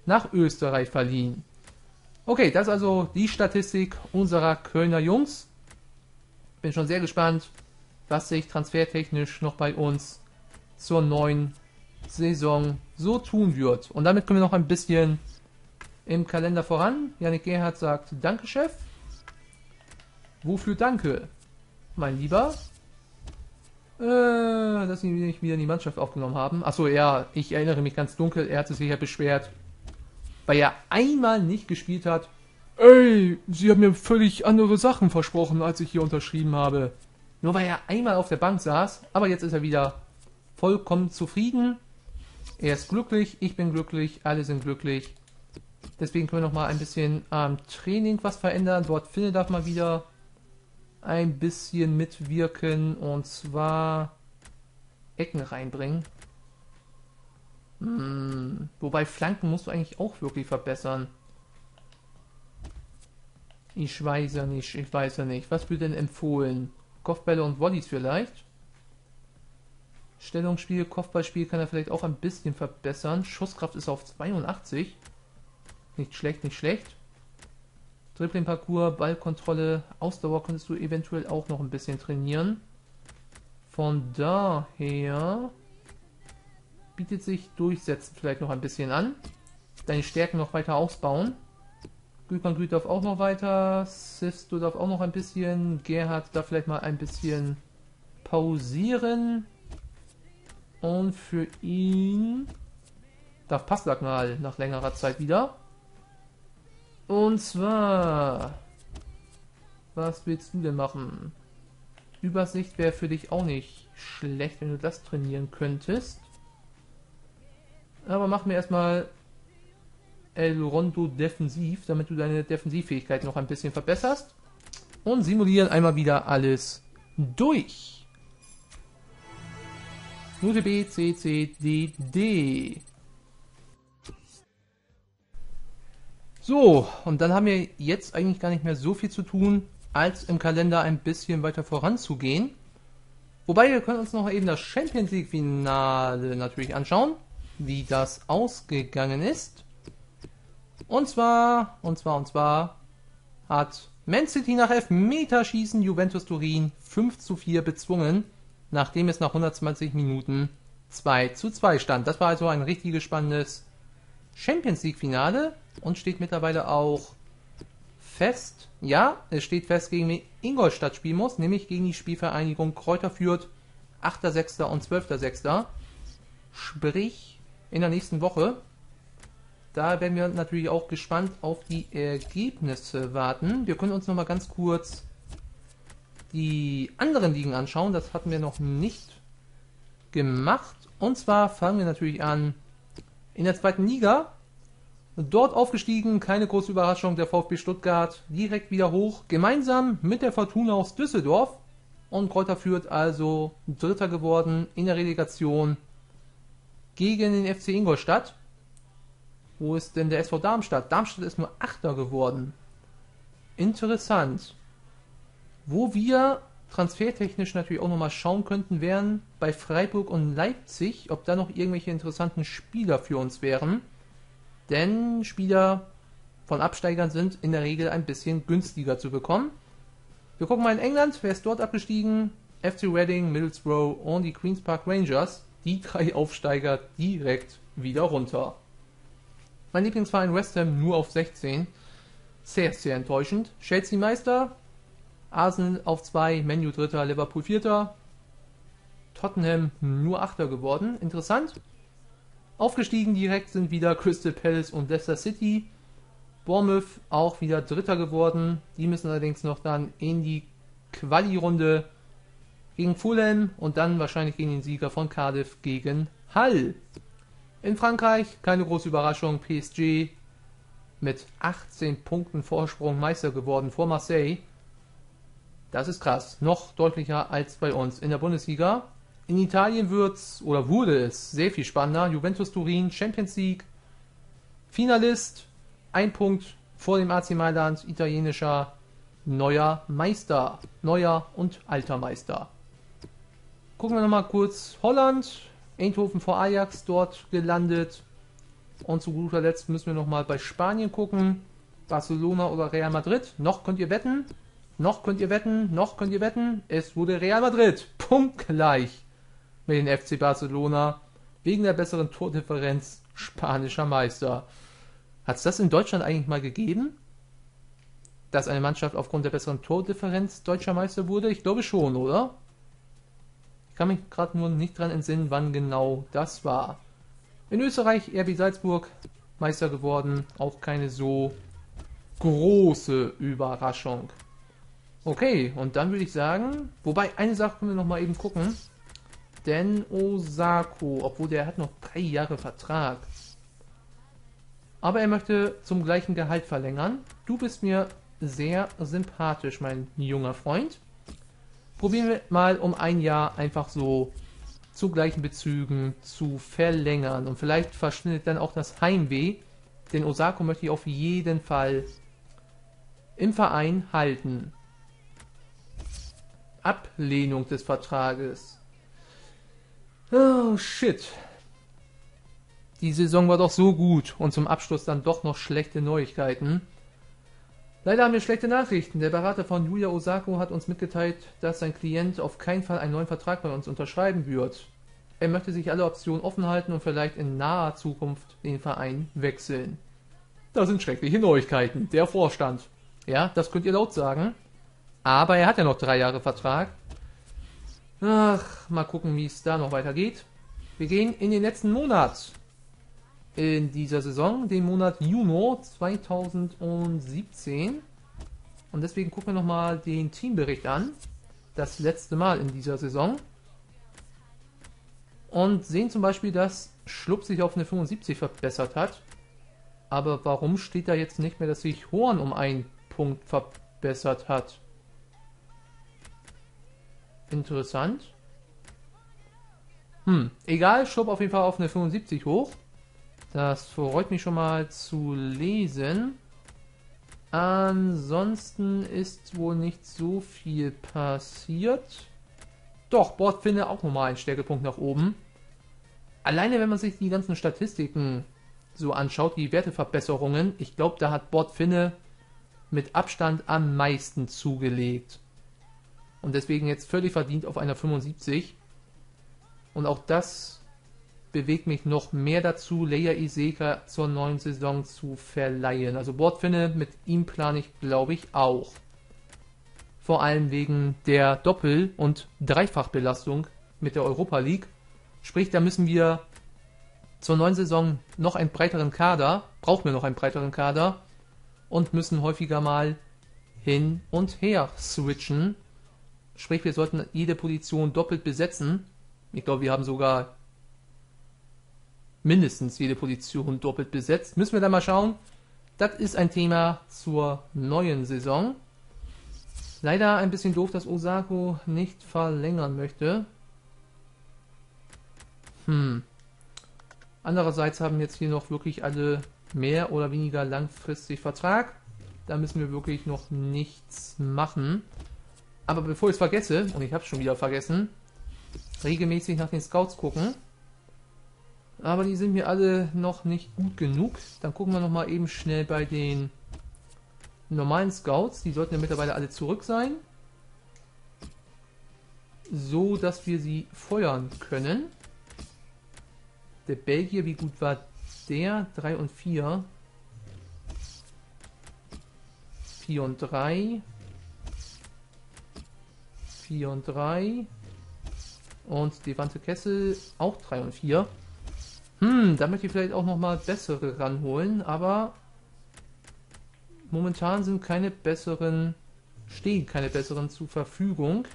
nach Österreich verliehen. Okay, das ist also die Statistik unserer Kölner Jungs. Bin schon sehr gespannt, was sich transfertechnisch noch bei uns zur neuen Saison so tun wird. Und damit können wir noch ein bisschen im Kalender voran. Yannick Gerhardt sagt, danke Chef. Wofür danke, mein Lieber? Dass sie mich wieder in die Mannschaft aufgenommen haben. Achso, ja, ich erinnere mich ganz dunkel. Er hat sich ja beschwert, weil er einmal nicht gespielt hat. Ey, sie haben mir völlig andere Sachen versprochen, als ich hier unterschrieben habe. Nur weil er einmal auf der Bank saß. Aber jetzt ist er wieder vollkommen zufrieden. Er ist glücklich, ich bin glücklich, alle sind glücklich. Deswegen können wir nochmal ein bisschen am Training was verändern. Dort Finne darf mal wieder ein bisschen mitwirken und zwar Ecken reinbringen. Wobei Flanken musst du eigentlich auch wirklich verbessern. Ich weiß ja nicht. Was wird denn empfohlen? Kopfbälle und Volleys vielleicht? Stellungsspiel, Kopfballspiel kann er vielleicht auch ein bisschen verbessern. Schusskraft ist auf 82. Nicht schlecht. Dribbling-Parcours, Ballkontrolle, Ausdauer könntest du eventuell auch noch ein bisschen trainieren. Von daher bietet sich Durchsetzen vielleicht noch ein bisschen an. Deine Stärken noch weiter ausbauen. Gülkan Gül darf auch noch weiter. Sisto darf auch noch ein bisschen. Gerhard darf vielleicht mal ein bisschen pausieren. Und für ihn darf Passlack mal nach längerer Zeit wieder. Und zwar, was willst du denn machen? Übersicht wäre für dich auch nicht schlecht, wenn du das trainieren könntest. Aber mach mir erstmal El Rondo defensiv, damit du deine Defensivfähigkeit noch ein bisschen verbesserst. Und simulieren einmal wieder alles durch. Note B, C, C, D, D. So, und dann haben wir jetzt eigentlich gar nicht mehr so viel zu tun, als im Kalender ein bisschen weiter voranzugehen. Wobei, wir können uns noch eben das Champions League Finale natürlich anschauen, wie das ausgegangen ist. Und zwar hat Man City nach Elfmeterschießen Juventus Turin 5:4 bezwungen, nachdem es nach 120 Minuten 2:2 stand. Das war also ein richtig spannendes Champions League Finale und steht mittlerweile auch fest. Ja, es steht fest, gegen wen Ingolstadt spielen muss, nämlich gegen die Spielvereinigung Kräuter Fürth, 8.6. und 12.6. Sprich, in der nächsten Woche. Da werden wir natürlich auch gespannt auf die Ergebnisse warten. Wir können uns nochmal ganz kurz die anderen Ligen anschauen. Das hatten wir noch nicht gemacht. Und zwar fangen wir natürlich an in der zweiten Liga. Dort aufgestiegen, keine große Überraschung, der VfB Stuttgart direkt wieder hoch, gemeinsam mit der Fortuna aus Düsseldorf, und Kräuter Fürth also Dritter geworden in der Relegation gegen den FC Ingolstadt. Wo ist denn der SV Darmstadt? Darmstadt ist nur Achter geworden. Interessant. Wo wir transfertechnisch natürlich auch nochmal schauen könnten, wären bei Freiburg und Leipzig, ob da noch irgendwelche interessanten Spieler für uns wären. Denn Spieler von Absteigern sind in der Regel ein bisschen günstiger zu bekommen. Wir gucken mal in England, wer ist dort abgestiegen? FC Reading, Middlesbrough und die Queen's Park Rangers. Die drei Aufsteiger direkt wieder runter. Mein Lieblingsverein West Ham nur auf 16. Sehr, sehr enttäuschend. Chelsea Meister, Arsenal auf 2, Man U Dritter, Liverpool Vierter. Tottenham nur Achter geworden. Interessant. Aufgestiegen direkt sind wieder Crystal Palace und Leicester City. Bournemouth auch wieder Dritter geworden. Die müssen allerdings noch dann in die Quali-Runde gegen Fulham und dann wahrscheinlich gegen den Sieger von Cardiff gegen Hull. In Frankreich, keine große Überraschung, PSG mit 18 Punkten Vorsprung Meister geworden vor Marseille. Das ist krass, noch deutlicher als bei uns in der Bundesliga. In Italien wurde es sehr viel spannender. Juventus Turin, Champions League, Finalist, ein Punkt vor dem AC Mailand, italienischer neuer Meister, neuer und alter Meister. Gucken wir nochmal kurz Holland, Eindhoven vor Ajax dort gelandet. Und zu guter Letzt müssen wir nochmal bei Spanien gucken, Barcelona oder Real Madrid. Noch könnt ihr wetten, es wurde Real Madrid punktgleich mit den FC Barcelona wegen der besseren Tordifferenz spanischer Meister. Hat es das in Deutschland eigentlich mal gegeben, dass eine Mannschaft aufgrund der besseren Tordifferenz deutscher Meister wurde? Ich glaube schon, oder? Ich kann mich gerade nur nicht dran entsinnen, wann genau das war. In Österreich RB Salzburg Meister geworden, auch keine so große Überraschung. Okay, und dann würde ich sagen, wobei eine Sache können wir nochmal eben gucken. Denn Osako, obwohl der hat noch 3 Jahre Vertrag. Aber er möchte zum gleichen Gehalt verlängern. Du bist mir sehr sympathisch, mein junger Freund. Probieren wir mal um 1 Jahr einfach so zu gleichen Bezügen zu verlängern. Und vielleicht verschwindet dann auch das Heimweh. Denn Osako möchte ich auf jeden Fall im Verein halten. Ablehnung des Vertrages. Oh, shit. Die Saison war doch so gut und zum Abschluss dann doch noch schlechte Neuigkeiten. Leider haben wir schlechte Nachrichten. Der Berater von Yuya Osako hat uns mitgeteilt, dass sein Klient auf keinen Fall einen neuen Vertrag bei uns unterschreiben wird. Er möchte sich alle Optionen offen halten und vielleicht in naher Zukunft den Verein wechseln. Das sind schreckliche Neuigkeiten. Der Vorstand. Ja, das könnt ihr laut sagen. Aber er hat ja noch 3 Jahre Vertrag. Ach, mal gucken, wie es da noch weitergeht. Wir gehen in den letzten Monat in dieser Saison, den Monat Juni 2017. Und deswegen gucken wir nochmal den Teambericht an. Das letzte Mal in dieser Saison. Und sehen zum Beispiel, dass Schlupp sich auf eine 75 verbessert hat. Aber warum steht da jetzt nicht mehr, dass sich Horn um 1 Punkt verbessert hat? Interessant. Egal, Schlupp auf jeden Fall auf eine 75 hoch. Das freut mich schon mal zu lesen. Ansonsten ist wohl nicht so viel passiert. Doch, Bordfinne auch nochmal einen Stärkepunkt nach oben. Alleine wenn man sich die ganzen Statistiken so anschaut, die Werteverbesserungen, ich glaube, da hat Bordfinne mit Abstand am meisten zugelegt. Und deswegen jetzt völlig verdient auf einer 75. Und auch das bewegt mich noch mehr dazu, Lea Iseka zur neuen Saison zu verleihen. Also Bordfinne, mit ihm plane ich, glaube ich, auch. Vor allem wegen der Doppel- und Dreifachbelastung mit der Europa League. Sprich, da müssen wir zur neuen Saison noch einen breiteren Kader, und müssen häufiger mal hin und her switchen. Sprich, wir sollten jede Position doppelt besetzen. Ich glaube, wir haben sogar mindestens jede Position doppelt besetzt. Müssen wir dann mal schauen. Das ist ein Thema zur neuen Saison. Leider ein bisschen doof, dass Osako nicht verlängern möchte. Andererseits haben jetzt hier noch wirklich alle mehr oder weniger langfristig Vertrag. Da müssen wir wirklich noch nichts machen. Aber bevor ich es vergesse, und ich habe es schon wieder vergessen, regelmäßig nach den Scouts gucken. Aber die sind mir alle noch nicht gut genug. Dann gucken wir nochmal eben schnell bei den normalen Scouts. Die sollten ja mittlerweile alle zurück sein. So, dass wir sie feuern können. Der Belgier, wie gut war der? 3 und 4. 4 und 3. 4 und 3. Und Devante Kessel auch 3 und 4. Da möchte ich vielleicht auch nochmal bessere ranholen, aber momentan sind keine besseren, stehen keine besseren zur Verfügung.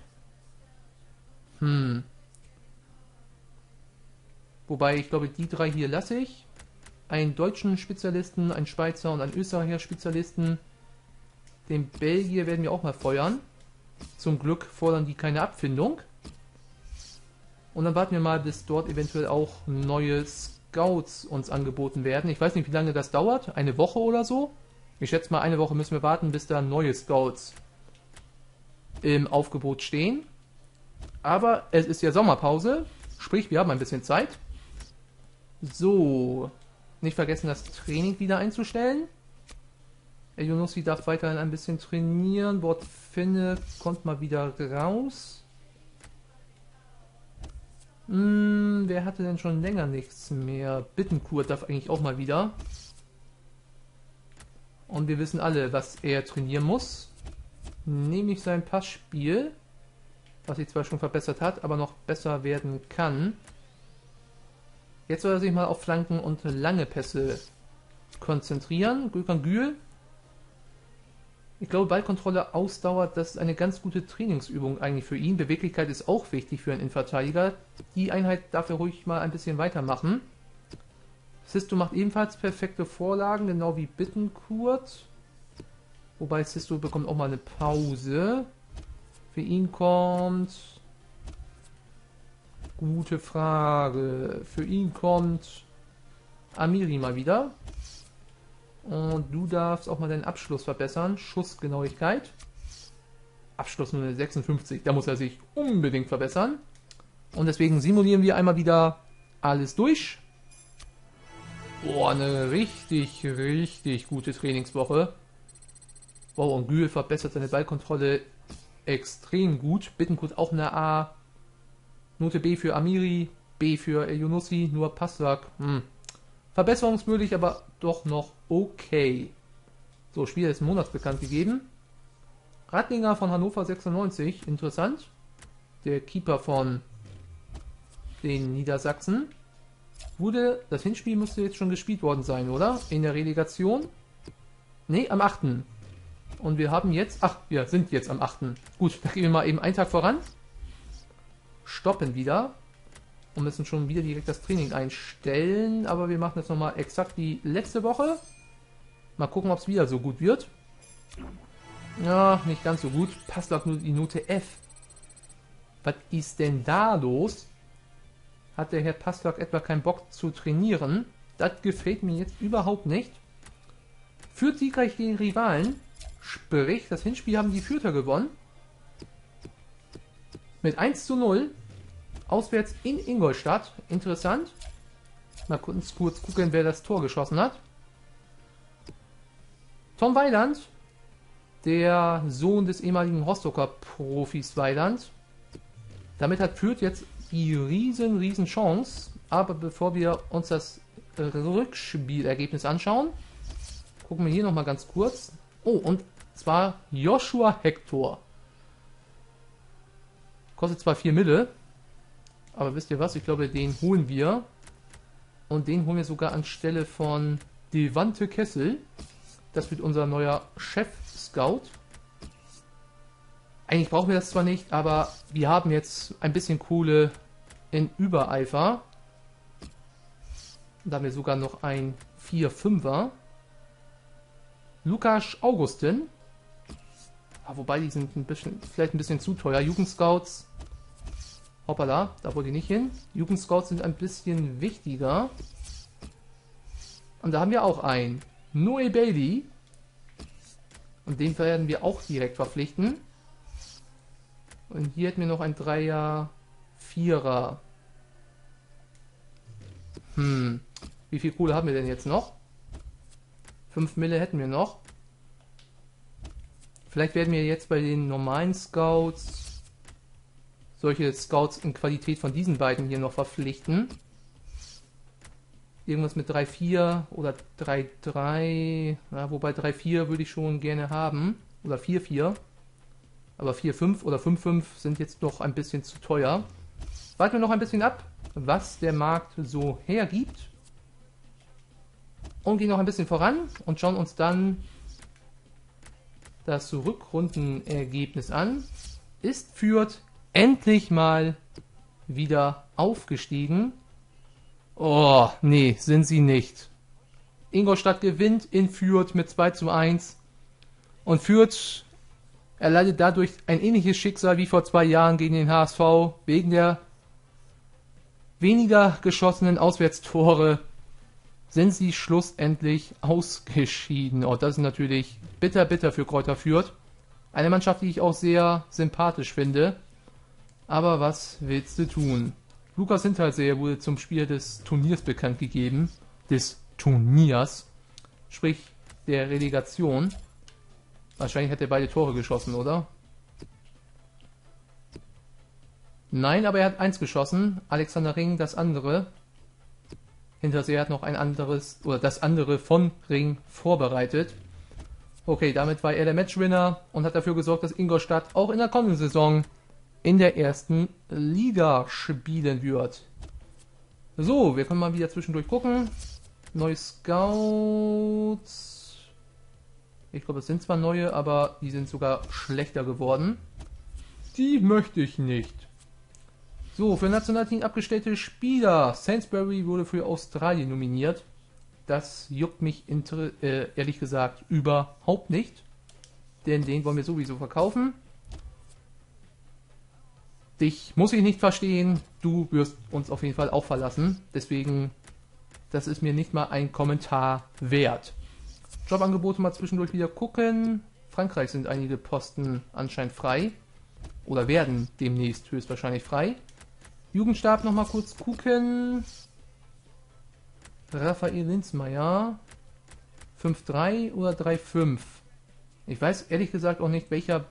Wobei, ich glaube, die drei hier lasse ich. Einen deutschen Spezialisten, einen Schweizer und einen Österreicher Spezialisten. Den Belgier werden wir auch mal feuern. Zum Glück fordern die keine Abfindung. Und dann warten wir mal, bis dort eventuell auch neue Scouts uns angeboten werden. Ich weiß nicht, wie lange das dauert. Eine Woche oder so? Ich schätze mal, eine Woche müssen wir warten, bis da neue Scouts im Aufgebot stehen. Aber es ist ja Sommerpause. Sprich, wir haben ein bisschen Zeit. So, nicht vergessen, das Training wieder einzustellen. Elyounoussi darf weiterhin ein bisschen trainieren. Bordfinne kommt mal wieder raus. Wer hatte denn schon länger nichts mehr? Bittencourt darf eigentlich auch mal wieder. Und wir wissen alle, was er trainieren muss. Nämlich sein Passspiel, was sich zwar schon verbessert hat, aber noch besser werden kann. Jetzt soll er sich mal auf Flanken und lange Pässe konzentrieren. Gülkan Gül. Ich glaube, Ballkontrolle, Ausdauer, das ist eine ganz gute Trainingsübung eigentlich für ihn. Beweglichkeit ist auch wichtig für einen Innenverteidiger. Die Einheit darf er ruhig mal ein bisschen weitermachen. Sisto macht ebenfalls perfekte Vorlagen, genau wie Bittencourt. Wobei Sisto bekommt auch mal eine Pause. Für ihn kommt... Gute Frage. Für ihn kommt Amiri mal wieder. Und du darfst auch mal deinen Abschluss verbessern. Schussgenauigkeit. Abschluss nur eine 56. Da muss er sich unbedingt verbessern. Und deswegen simulieren wir einmal wieder alles durch. Boah, eine richtig, richtig gute Trainingswoche. Wow, und Gül verbessert seine Ballkontrolle extrem gut. Bittencourt auch eine A. Note B für Amiri, B für Elyounoussi, nur Passwerk. Verbesserungsmöglich, aber doch noch okay. So, Spieler des Monats bekannt gegeben. Radlinger von Hannover 96, interessant. Der Keeper von den Niedersachsen. Wurde, das Hinspiel müsste jetzt schon gespielt worden sein, oder? In der Relegation? Ne, am 8. Und wir haben jetzt, wir sind jetzt am 8. Gut, da gehen wir mal eben einen Tag voran. Stoppen wieder und müssen schon wieder direkt das Training einstellen, aber wir machen jetzt nochmal exakt wie letzte Woche. Mal gucken, ob es wieder so gut wird. Ja, nicht ganz so gut. Passt auch nur die Note F. Was ist denn da los? Hat der Herr Pastwerk etwa keinen Bock zu trainieren? Das gefällt mir jetzt überhaupt nicht. Führt siegreich gegen Rivalen. Sprich, das Hinspiel haben die Fürther gewonnen. Mit 1:0. Auswärts in Ingolstadt. Interessant. Mal kurz gucken, wer das Tor geschossen hat. Tom Weiland. Der Sohn des ehemaligen Rostocker Profis Weiland. Damit hat Fürth jetzt die riesen Chance. Aber bevor wir uns das Rückspielergebnis anschauen, gucken wir hier nochmal ganz kurz. Oh, und zwar Joshua Hector. Kostet zwar 4 Mille, aber wisst ihr was? Ich glaube, den holen wir. Und den holen wir sogar anstelle von Devante Kessel. Das wird unser neuer Chef-Scout. Eigentlich brauchen wir das zwar nicht, aber wir haben jetzt ein bisschen Kohle in Übereifer. Da haben wir sogar noch ein 4-5er. Lukas Augustin. Ah, wobei, die sind vielleicht ein bisschen zu teuer. Jugendscouts. Hoppala, da wollte ich nicht hin. Jugendscouts sind ein bisschen wichtiger. Und da haben wir auch einen. Noe Bailey. Und den werden wir auch direkt verpflichten. Und hier hätten wir noch ein 3er, 4er. Wie viel Kohle haben wir denn jetzt noch? 5 Mille hätten wir noch. Vielleicht werden wir jetzt bei den normalen Scouts solche Scouts in Qualität von diesen beiden hier noch verpflichten. Irgendwas mit 3-4 oder 3-3. Ja, wobei 3-4 würde ich schon gerne haben. Oder 4-4. Aber 4-5 oder 5-5 sind jetzt doch ein bisschen zu teuer. Warten wir noch ein bisschen ab, was der Markt so hergibt. Und gehen noch ein bisschen voran und schauen uns dann das Rückrundenergebnis an. Ist Fürth endlich mal wieder aufgestiegen? Oh, nee, sind sie nicht. Ingolstadt gewinnt in Fürth mit 2:1. Und Fürth erleidet dadurch ein ähnliches Schicksal wie vor 2 Jahren gegen den HSV wegen der weniger geschossenen Auswärtstore. Sind sie schlussendlich ausgeschieden. Oh, das ist natürlich bitter für Kräuter Fürth. Eine Mannschaft, die ich auch sehr sympathisch finde. Aber was willst du tun? Lukas Hinterseer wurde zum Spieler des Turniers bekannt gegeben. Des Turniers. Sprich, der Relegation. Wahrscheinlich hat er beide Tore geschossen, oder? Nein, aber er hat 1 geschossen. Alexander Ring das andere. Hinterseher hat noch ein anderes, oder das andere von Ring vorbereitet. Okay, damit war er der Matchwinner und hat dafür gesorgt, dass Ingolstadt auch in der kommenden Saison in der ersten Liga spielen wird. So, wir können mal wieder zwischendurch gucken. Neue Scouts. Ich glaube, es sind zwar neue, aber die sind sogar schlechter geworden. Die möchte ich nicht. So, für Nationalteam abgestellte Spieler. Sainsbury wurde für Australien nominiert. Das juckt mich ehrlich gesagt überhaupt nicht. Denn den wollen wir sowieso verkaufen. Dich muss ich nicht verstehen. Du wirst uns auf jeden Fall auch verlassen. Deswegen, das ist mir nicht mal ein Kommentar wert. Jobangebote mal zwischendurch wieder gucken. Frankreich sind einige Posten anscheinend frei. Oder werden demnächst höchstwahrscheinlich frei. Jugendstab nochmal kurz gucken. Raphael Linzmeier. 5-3 oder 3-5. Ich weiß ehrlich gesagt auch nicht, welcher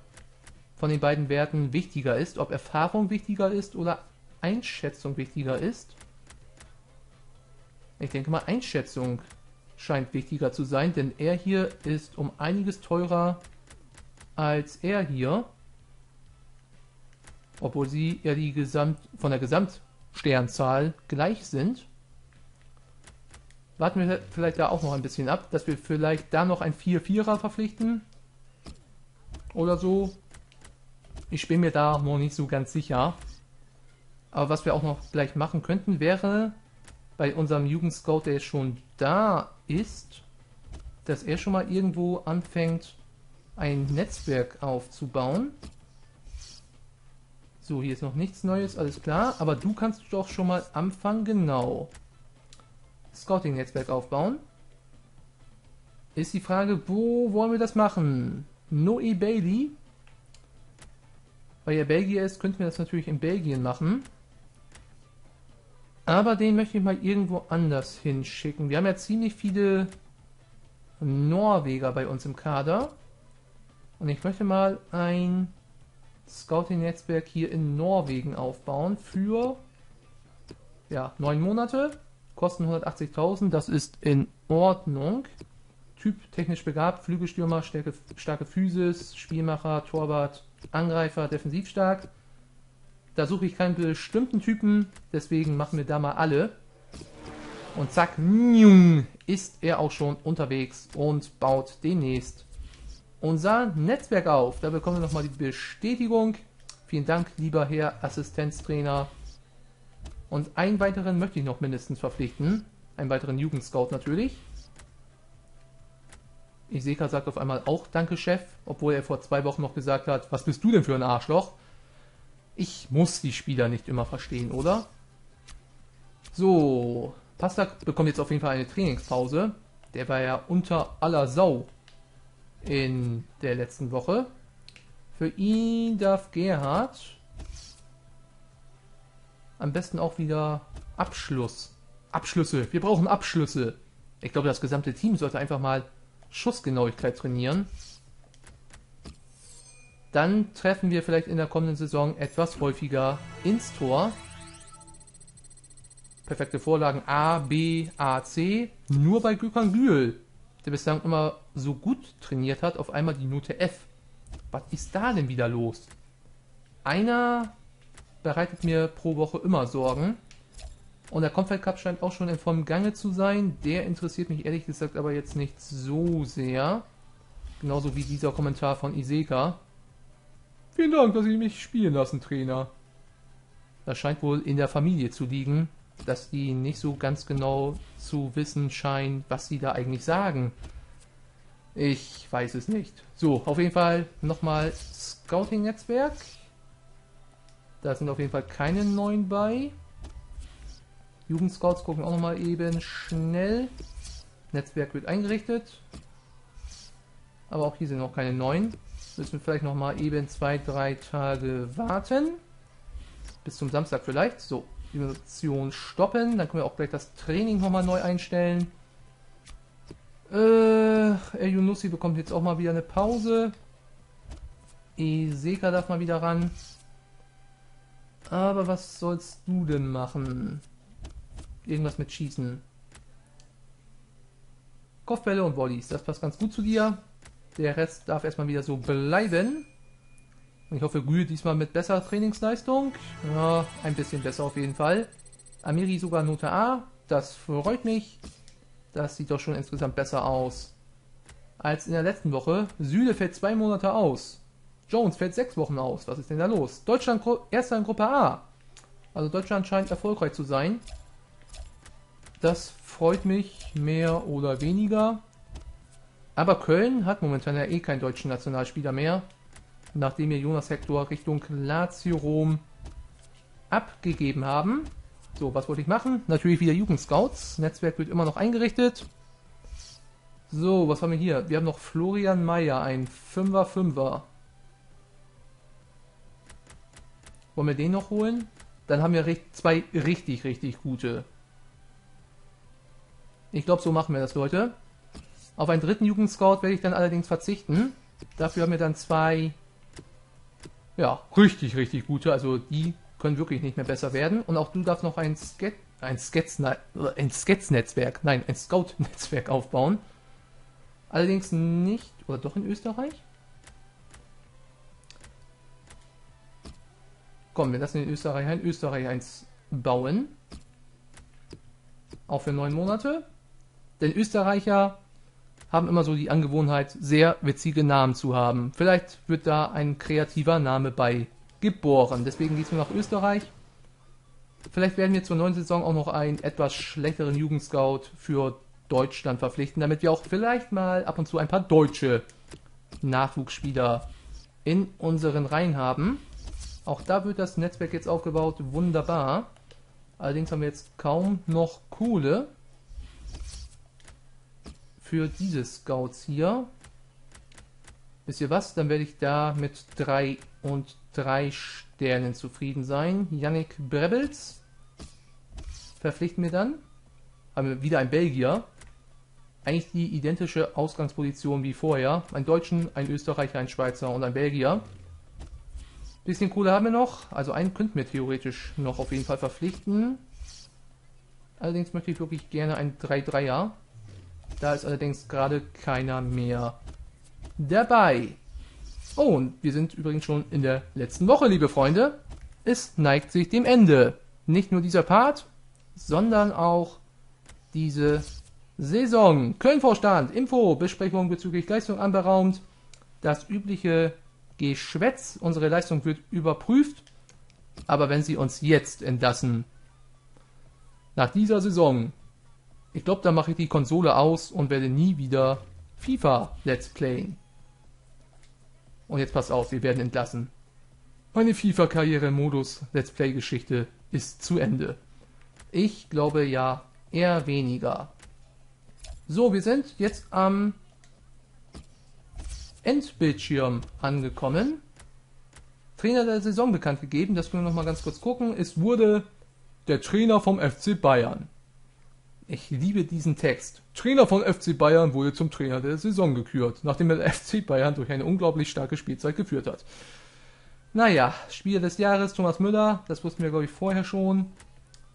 von den beiden Werten wichtiger ist. Ob Erfahrung wichtiger ist oder Einschätzung wichtiger ist. Ich denke mal, Einschätzung scheint wichtiger zu sein, denn er hier ist um einiges teurer als er hier. Obwohl sie ja die von der Gesamtsternzahl gleich sind. Warten wir vielleicht da auch noch ein bisschen ab, dass wir vielleicht da noch ein 4-4er verpflichten. Oder so. Ich bin mir da noch nicht so ganz sicher. Aber was wir auch noch gleich machen könnten, wäre bei unserem Jugendscout, der schon da ist, dass er schon mal irgendwo anfängt, ein Netzwerk aufzubauen. So, hier ist noch nichts Neues, alles klar. Aber du kannst doch schon mal anfangen, genau. Scouting-Netzwerk aufbauen. Ist die Frage, wo wollen wir das machen? Noe Bailey. Weil er Belgier ist, könnten wir das natürlich in Belgien machen. Aber den möchte ich mal irgendwo anders hinschicken. Wir haben ja ziemlich viele Norweger bei uns im Kader. Und ich möchte mal ein Scouting-Netzwerk hier in Norwegen aufbauen für ja, 9 Monate. Kosten 180.000, das ist in Ordnung. Typ technisch begabt, Flügelstürmer, starke Physis, Spielmacher, Torwart, Angreifer, defensiv stark. Da suche ich keinen bestimmten Typen, deswegen machen wir da mal alle. Und zack, ist er auch schon unterwegs und baut demnächst unser Netzwerk auf. Da bekommen wir nochmal die Bestätigung. Vielen Dank, lieber Herr Assistenztrainer. Und einen weiteren möchte ich noch mindestens verpflichten. Einen weiteren Jugendscout natürlich. Iseka sagt auf einmal auch Danke, Chef, obwohl er vor 2 Wochen noch gesagt hat, was bist du denn für ein Arschloch? Ich muss die Spieler nicht immer verstehen, oder? So, Pastak bekommt jetzt auf jeden Fall eine Trainingspause. Der war ja unter aller Sau in der letzten Woche. Für ihn darf Gerhard am besten auch wieder Abschlüsse. Wir brauchen Abschlüsse. Ich glaube, das gesamte Team sollte einfach mal Schussgenauigkeit trainieren. Dann treffen wir vielleicht in der kommenden Saison etwas häufiger ins Tor. Perfekte Vorlagen A, B, A, C. Nur bei Gülkan Gül, der bislang immer so gut trainiert hat, auf einmal die Note F. Was ist da denn wieder los? Einer bereitet mir pro Woche immer Sorgen. Und der Comfort Cup scheint auch schon in vollem Gange zu sein. Der interessiert mich ehrlich gesagt aber jetzt nicht so sehr. Genauso wie dieser Kommentar von Iseka. Vielen Dank, dass Sie mich spielen lassen, Trainer. Das scheint wohl in der Familie zu liegen, dass die nicht so ganz genau zu wissen scheinen, was sie da eigentlich sagen. Ich weiß es nicht. So, auf jeden Fall nochmal Scouting-Netzwerk. Da sind auf jeden Fall keine neuen bei. Jugendscouts gucken auch nochmal eben schnell. Netzwerk wird eingerichtet. Aber auch hier sind noch keine neuen. Müssen wir vielleicht nochmal eben 2-3 Tage warten. Bis zum Samstag vielleicht. So, die Aktion stoppen. Dann können wir auch gleich das Training nochmal neu einstellen. Elyounoussi bekommt jetzt auch mal wieder eine Pause. Iseka darf mal wieder ran. Aber was sollst du denn machen? Irgendwas mit Schießen. Kopfbälle und Volleys, das passt ganz gut zu dir. Der Rest darf erstmal wieder so bleiben. Und ich hoffe, Gül diesmal mit besserer Trainingsleistung. Ja, ein bisschen besser auf jeden Fall. Amiri sogar Note A, das freut mich. Das sieht doch schon insgesamt besser aus als in der letzten Woche. Süle fällt 2 Monate aus. Jones fällt 6 Wochen aus. Was ist denn da los? Deutschland erster in Gruppe A. Also Deutschland scheint erfolgreich zu sein. Das freut mich mehr oder weniger. Aber Köln hat momentan ja eh keinen deutschen Nationalspieler mehr, nachdem wir Jonas Hector Richtung Lazio Rom abgegeben haben. So, was wollte ich machen? Natürlich wieder Jugendscouts. Netzwerk wird immer noch eingerichtet. So, was haben wir hier? Wir haben noch Florian Mayer, ein 5er. Wollen wir den noch holen? Dann haben wir 2 richtig gute. Ich glaube, so machen wir das, Leute. Auf einen dritten Jugendscout werde ich dann allerdings verzichten. Dafür haben wir dann 2 ja, richtig gute. Also die können wirklich nicht mehr besser werden. Und auch du darfst noch ein Scout-Netzwerk aufbauen. Allerdings nicht, oder doch in Österreich? Komm, wir lassen in Österreich eins bauen. Auch für 9 Monate. Denn Österreicher haben immer so die Angewohnheit, sehr witzige Namen zu haben. Vielleicht wird da ein kreativer Name bei geboren. Deswegen gehen wir nach Österreich. Vielleicht werden wir zur neuen Saison auch noch einen etwas schlechteren Jugendscout für Deutschland verpflichten, damit wir auch vielleicht mal ab und zu ein paar deutsche Nachwuchsspieler in unseren Reihen haben. Auch da wird das Netzwerk jetzt aufgebaut. Wunderbar. Allerdings haben wir jetzt kaum noch Kohle für diese Scouts hier. Wisst ihr was? Dann werde ich da mit 3 und 3 Sternen zufrieden sein. Yannick Brebbels verpflichten wir dann. Haben wir wieder einen Belgier. Eigentlich die identische Ausgangsposition wie vorher. Einen Deutschen, einen Österreicher, einen Schweizer und einen Belgier. Bisschen Kohle haben wir noch. Also einen könnten wir theoretisch noch auf jeden Fall verpflichten. Allerdings möchte ich wirklich gerne einen 3-3er. Da ist allerdings gerade keiner mehr dabei. Oh, und wir sind übrigens schon in der letzten Woche, liebe Freunde. Es neigt sich dem Ende. Nicht nur dieser Part, sondern auch diese Saison. Köln-Vorstand, Info, Besprechung bezüglich Leistung anberaumt. Das übliche Geschwätz. Unsere Leistung wird überprüft. Aber wenn sie uns jetzt entlassen, nach dieser Saison, ich glaube, da mache ich die Konsole aus und werde nie wieder FIFA Let's Playen. Und jetzt passt auf, wir werden entlassen. Meine FIFA-Karriere-Modus Let's Play-Geschichte ist zu Ende. Ich glaube ja eher weniger. So, wir sind jetzt am Endbildschirm angekommen. Trainer der Saison bekannt gegeben, das können wir nochmal ganz kurz gucken. Es wurde der Trainer vom FC Bayern. Ich liebe diesen Text. Trainer von FC Bayern wurde zum Trainer der Saison gekürt, nachdem er der FC Bayern durch eine unglaublich starke Spielzeit geführt hat. Naja, Spieler des Jahres, Thomas Müller, das wussten wir glaube ich vorher schon.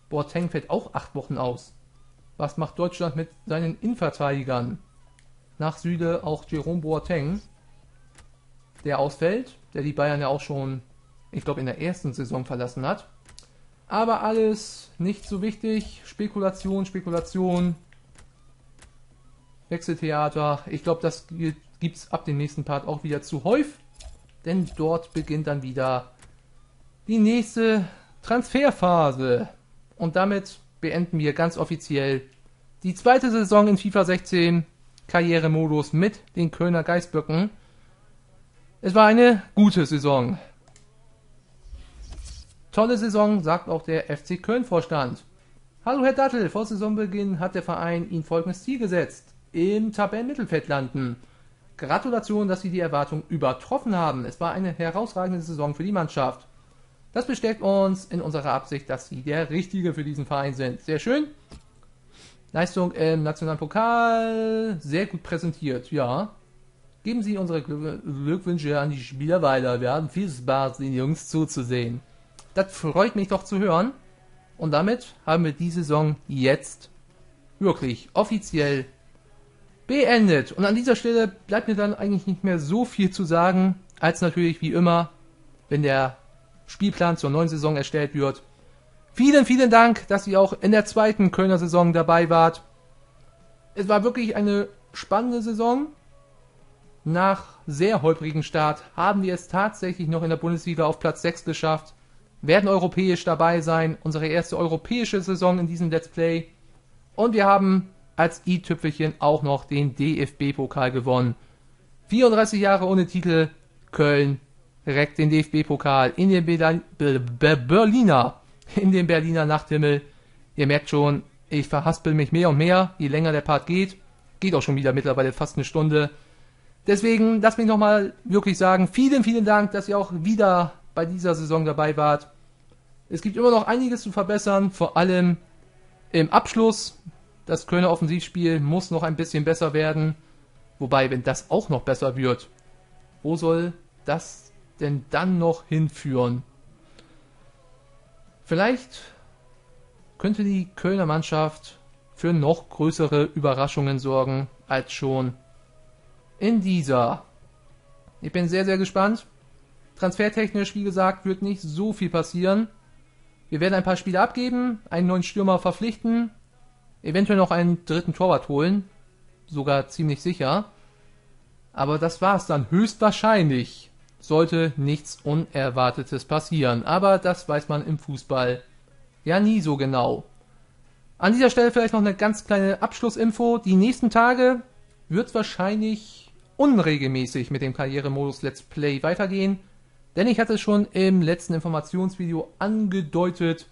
Boateng fällt auch 8 Wochen aus. Was macht Deutschland mit seinen Innenverteidigern? Nach Süle auch Jerome Boateng, der ausfällt, der die Bayern ja auch schon, ich glaube, in der ersten Saison verlassen hat. Aber alles nicht so wichtig. Spekulation, Spekulation. Wechseltheater. Ich glaube, das gibt es ab dem nächsten Part auch wieder zu häufig. Denn dort beginnt dann wieder die nächste Transferphase. Und damit beenden wir ganz offiziell die zweite Saison in FIFA 16. Karrieremodus mit den Kölner Geißböcken. Es war eine gute Saison. Tolle Saison, sagt auch der FC Köln-Vorstand. Hallo Herr Dattel, vor Saisonbeginn hat der Verein Ihnen folgendes Ziel gesetzt. Im Tabellenmittelfeld landen. Gratulation, dass Sie die Erwartung übertroffen haben. Es war eine herausragende Saison für die Mannschaft. Das bestärkt uns in unserer Absicht, dass Sie der Richtige für diesen Verein sind. Sehr schön. Leistung im nationalen Pokal. Sehr gut präsentiert, ja. Geben Sie unsere Glückwünsche an die Spieler weiter. Wir haben viel Spaß, den Jungs zuzusehen. Das freut mich doch zu hören. Und damit haben wir die Saison jetzt wirklich offiziell beendet. Und an dieser Stelle bleibt mir dann eigentlich nicht mehr so viel zu sagen, als natürlich wie immer, wenn der Spielplan zur neuen Saison erstellt wird. Vielen, vielen Dank, dass ihr auch in der zweiten Kölner Saison dabei wart. Es war wirklich eine spannende Saison. Nach sehr holprigen Start haben wir es tatsächlich noch in der Bundesliga auf Platz 6 geschafft. Werden europäisch dabei sein, unsere erste europäische Saison in diesem Let's Play. Und wir haben als i-Tüpfelchen auch noch den DFB-Pokal gewonnen. 34 Jahre ohne Titel, Köln reckt den DFB-Pokal in den Berliner Nachthimmel. Ihr merkt schon, ich verhaspel mich mehr und mehr, je länger der Part geht. Geht auch schon wieder mittlerweile fast eine Stunde. Deswegen, lasst mich nochmal wirklich sagen, vielen, vielen Dank, dass ihr auch wieder bei dieser Saison dabei wart. Es gibt immer noch einiges zu verbessern, vor allem im Abschluss. Das Kölner Offensivspiel muss noch ein bisschen besser werden. Wobei, wenn das auch noch besser wird, wo soll das denn dann noch hinführen? Vielleicht könnte die Kölner Mannschaft für noch größere Überraschungen sorgen als schon in dieser. Ich bin sehr, sehr gespannt. Transfertechnisch, wie gesagt, wird nicht so viel passieren. Wir werden ein paar Spiele abgeben, einen neuen Stürmer verpflichten, eventuell noch einen dritten Torwart holen, sogar ziemlich sicher. Aber das war's dann. Höchstwahrscheinlich sollte nichts Unerwartetes passieren. Aber das weiß man im Fußball ja nie so genau. An dieser Stelle vielleicht noch eine ganz kleine Abschlussinfo. Die nächsten Tage wird es wahrscheinlich unregelmäßig mit dem Karrieremodus Let's Play weitergehen. Denn ich hatte es schon im letzten Informationsvideo angedeutet,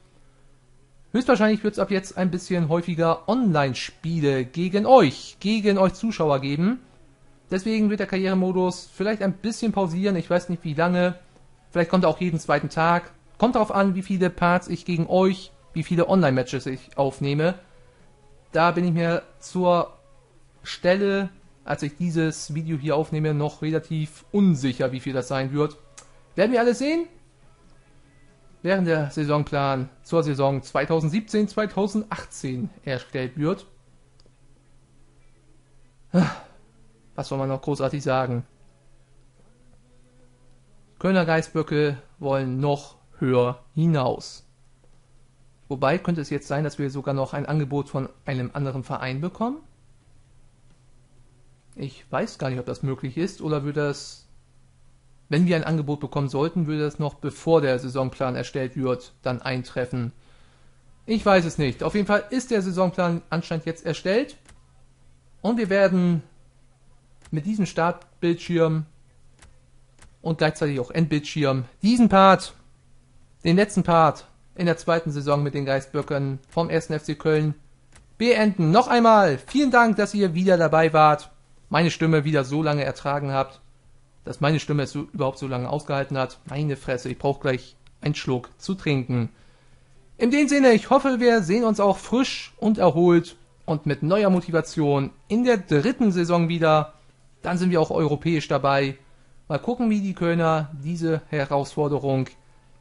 höchstwahrscheinlich wird es ab jetzt ein bisschen häufiger Online-Spiele gegen euch Zuschauer geben. Deswegen wird der Karrieremodus vielleicht ein bisschen pausieren, ich weiß nicht wie lange, vielleicht kommt er auch jeden zweiten Tag. Kommt darauf an, wie viele Parts ich gegen euch, wie viele Online-Matches ich aufnehme. Da bin ich mir zur Stelle, als ich dieses Video hier aufnehme, noch relativ unsicher, wie viel das sein wird. Werden wir alles sehen? Während der Saisonplan zur Saison 2017-2018 erstellt wird. Was soll man noch großartig sagen? Kölner Geißböcke wollen noch höher hinaus. Wobei, könnte es jetzt sein, dass wir sogar noch ein Angebot von einem anderen Verein bekommen? Ich weiß gar nicht, ob das möglich ist, oder würde das, wenn wir ein Angebot bekommen sollten, würde das noch bevor der Saisonplan erstellt wird, dann eintreffen. Ich weiß es nicht. Auf jeden Fall ist der Saisonplan anscheinend jetzt erstellt und wir werden mit diesem Startbildschirm und gleichzeitig auch Endbildschirm diesen Part, den letzten Part in der zweiten Saison mit den Geißböcken vom 1. FC Köln beenden. Noch einmal vielen Dank, dass ihr wieder dabei wart, meine Stimme wieder so lange ertragen habt, dass meine Stimme es so, überhaupt so lange ausgehalten hat. Meine Fresse, ich brauche gleich einen Schluck zu trinken. In dem Sinne, ich hoffe, wir sehen uns auch frisch und erholt und mit neuer Motivation in der dritten Saison wieder. Dann sind wir auch europäisch dabei. Mal gucken, wie die Kölner diese Herausforderung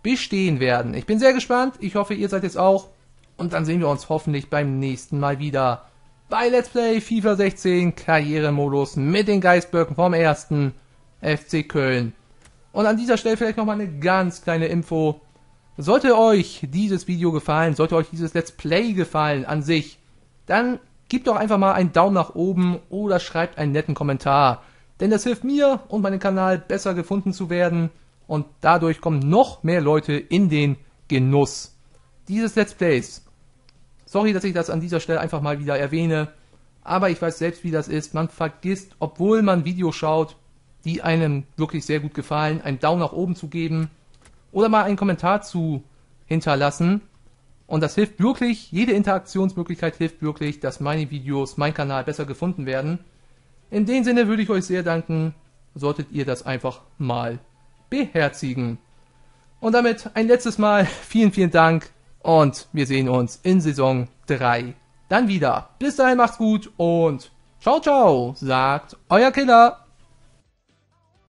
bestehen werden. Ich bin sehr gespannt. Ich hoffe, ihr seid es auch. Und dann sehen wir uns hoffentlich beim nächsten Mal wieder bei Let's Play FIFA 16 Karrieremodus mit den Geißböcken vom 1. FC Köln. Und an dieser Stelle vielleicht nochmal eine ganz kleine Info. Sollte euch dieses Video gefallen, sollte euch dieses Let's Play gefallen an sich, dann gebt doch einfach mal einen Daumen nach oben oder schreibt einen netten Kommentar. Denn das hilft mir und meinem Kanal besser gefunden zu werden und dadurch kommen noch mehr Leute in den Genuss dieses Let's Plays. Sorry, dass ich das an dieser Stelle einfach mal wieder erwähne, aber ich weiß selbst, wie das ist. Man vergisst, obwohl man Videos schaut, die einem wirklich sehr gut gefallen, einen Daumen nach oben zu geben oder mal einen Kommentar zu hinterlassen. Und das hilft wirklich, jede Interaktionsmöglichkeit hilft wirklich, dass meine Videos, mein Kanal besser gefunden werden. In dem Sinne würde ich euch sehr danken, solltet ihr das einfach mal beherzigen. Und damit ein letztes Mal vielen, vielen Dank und wir sehen uns in Saison 3 dann wieder. Bis dahin macht's gut und ciao, ciao, sagt euer Killer.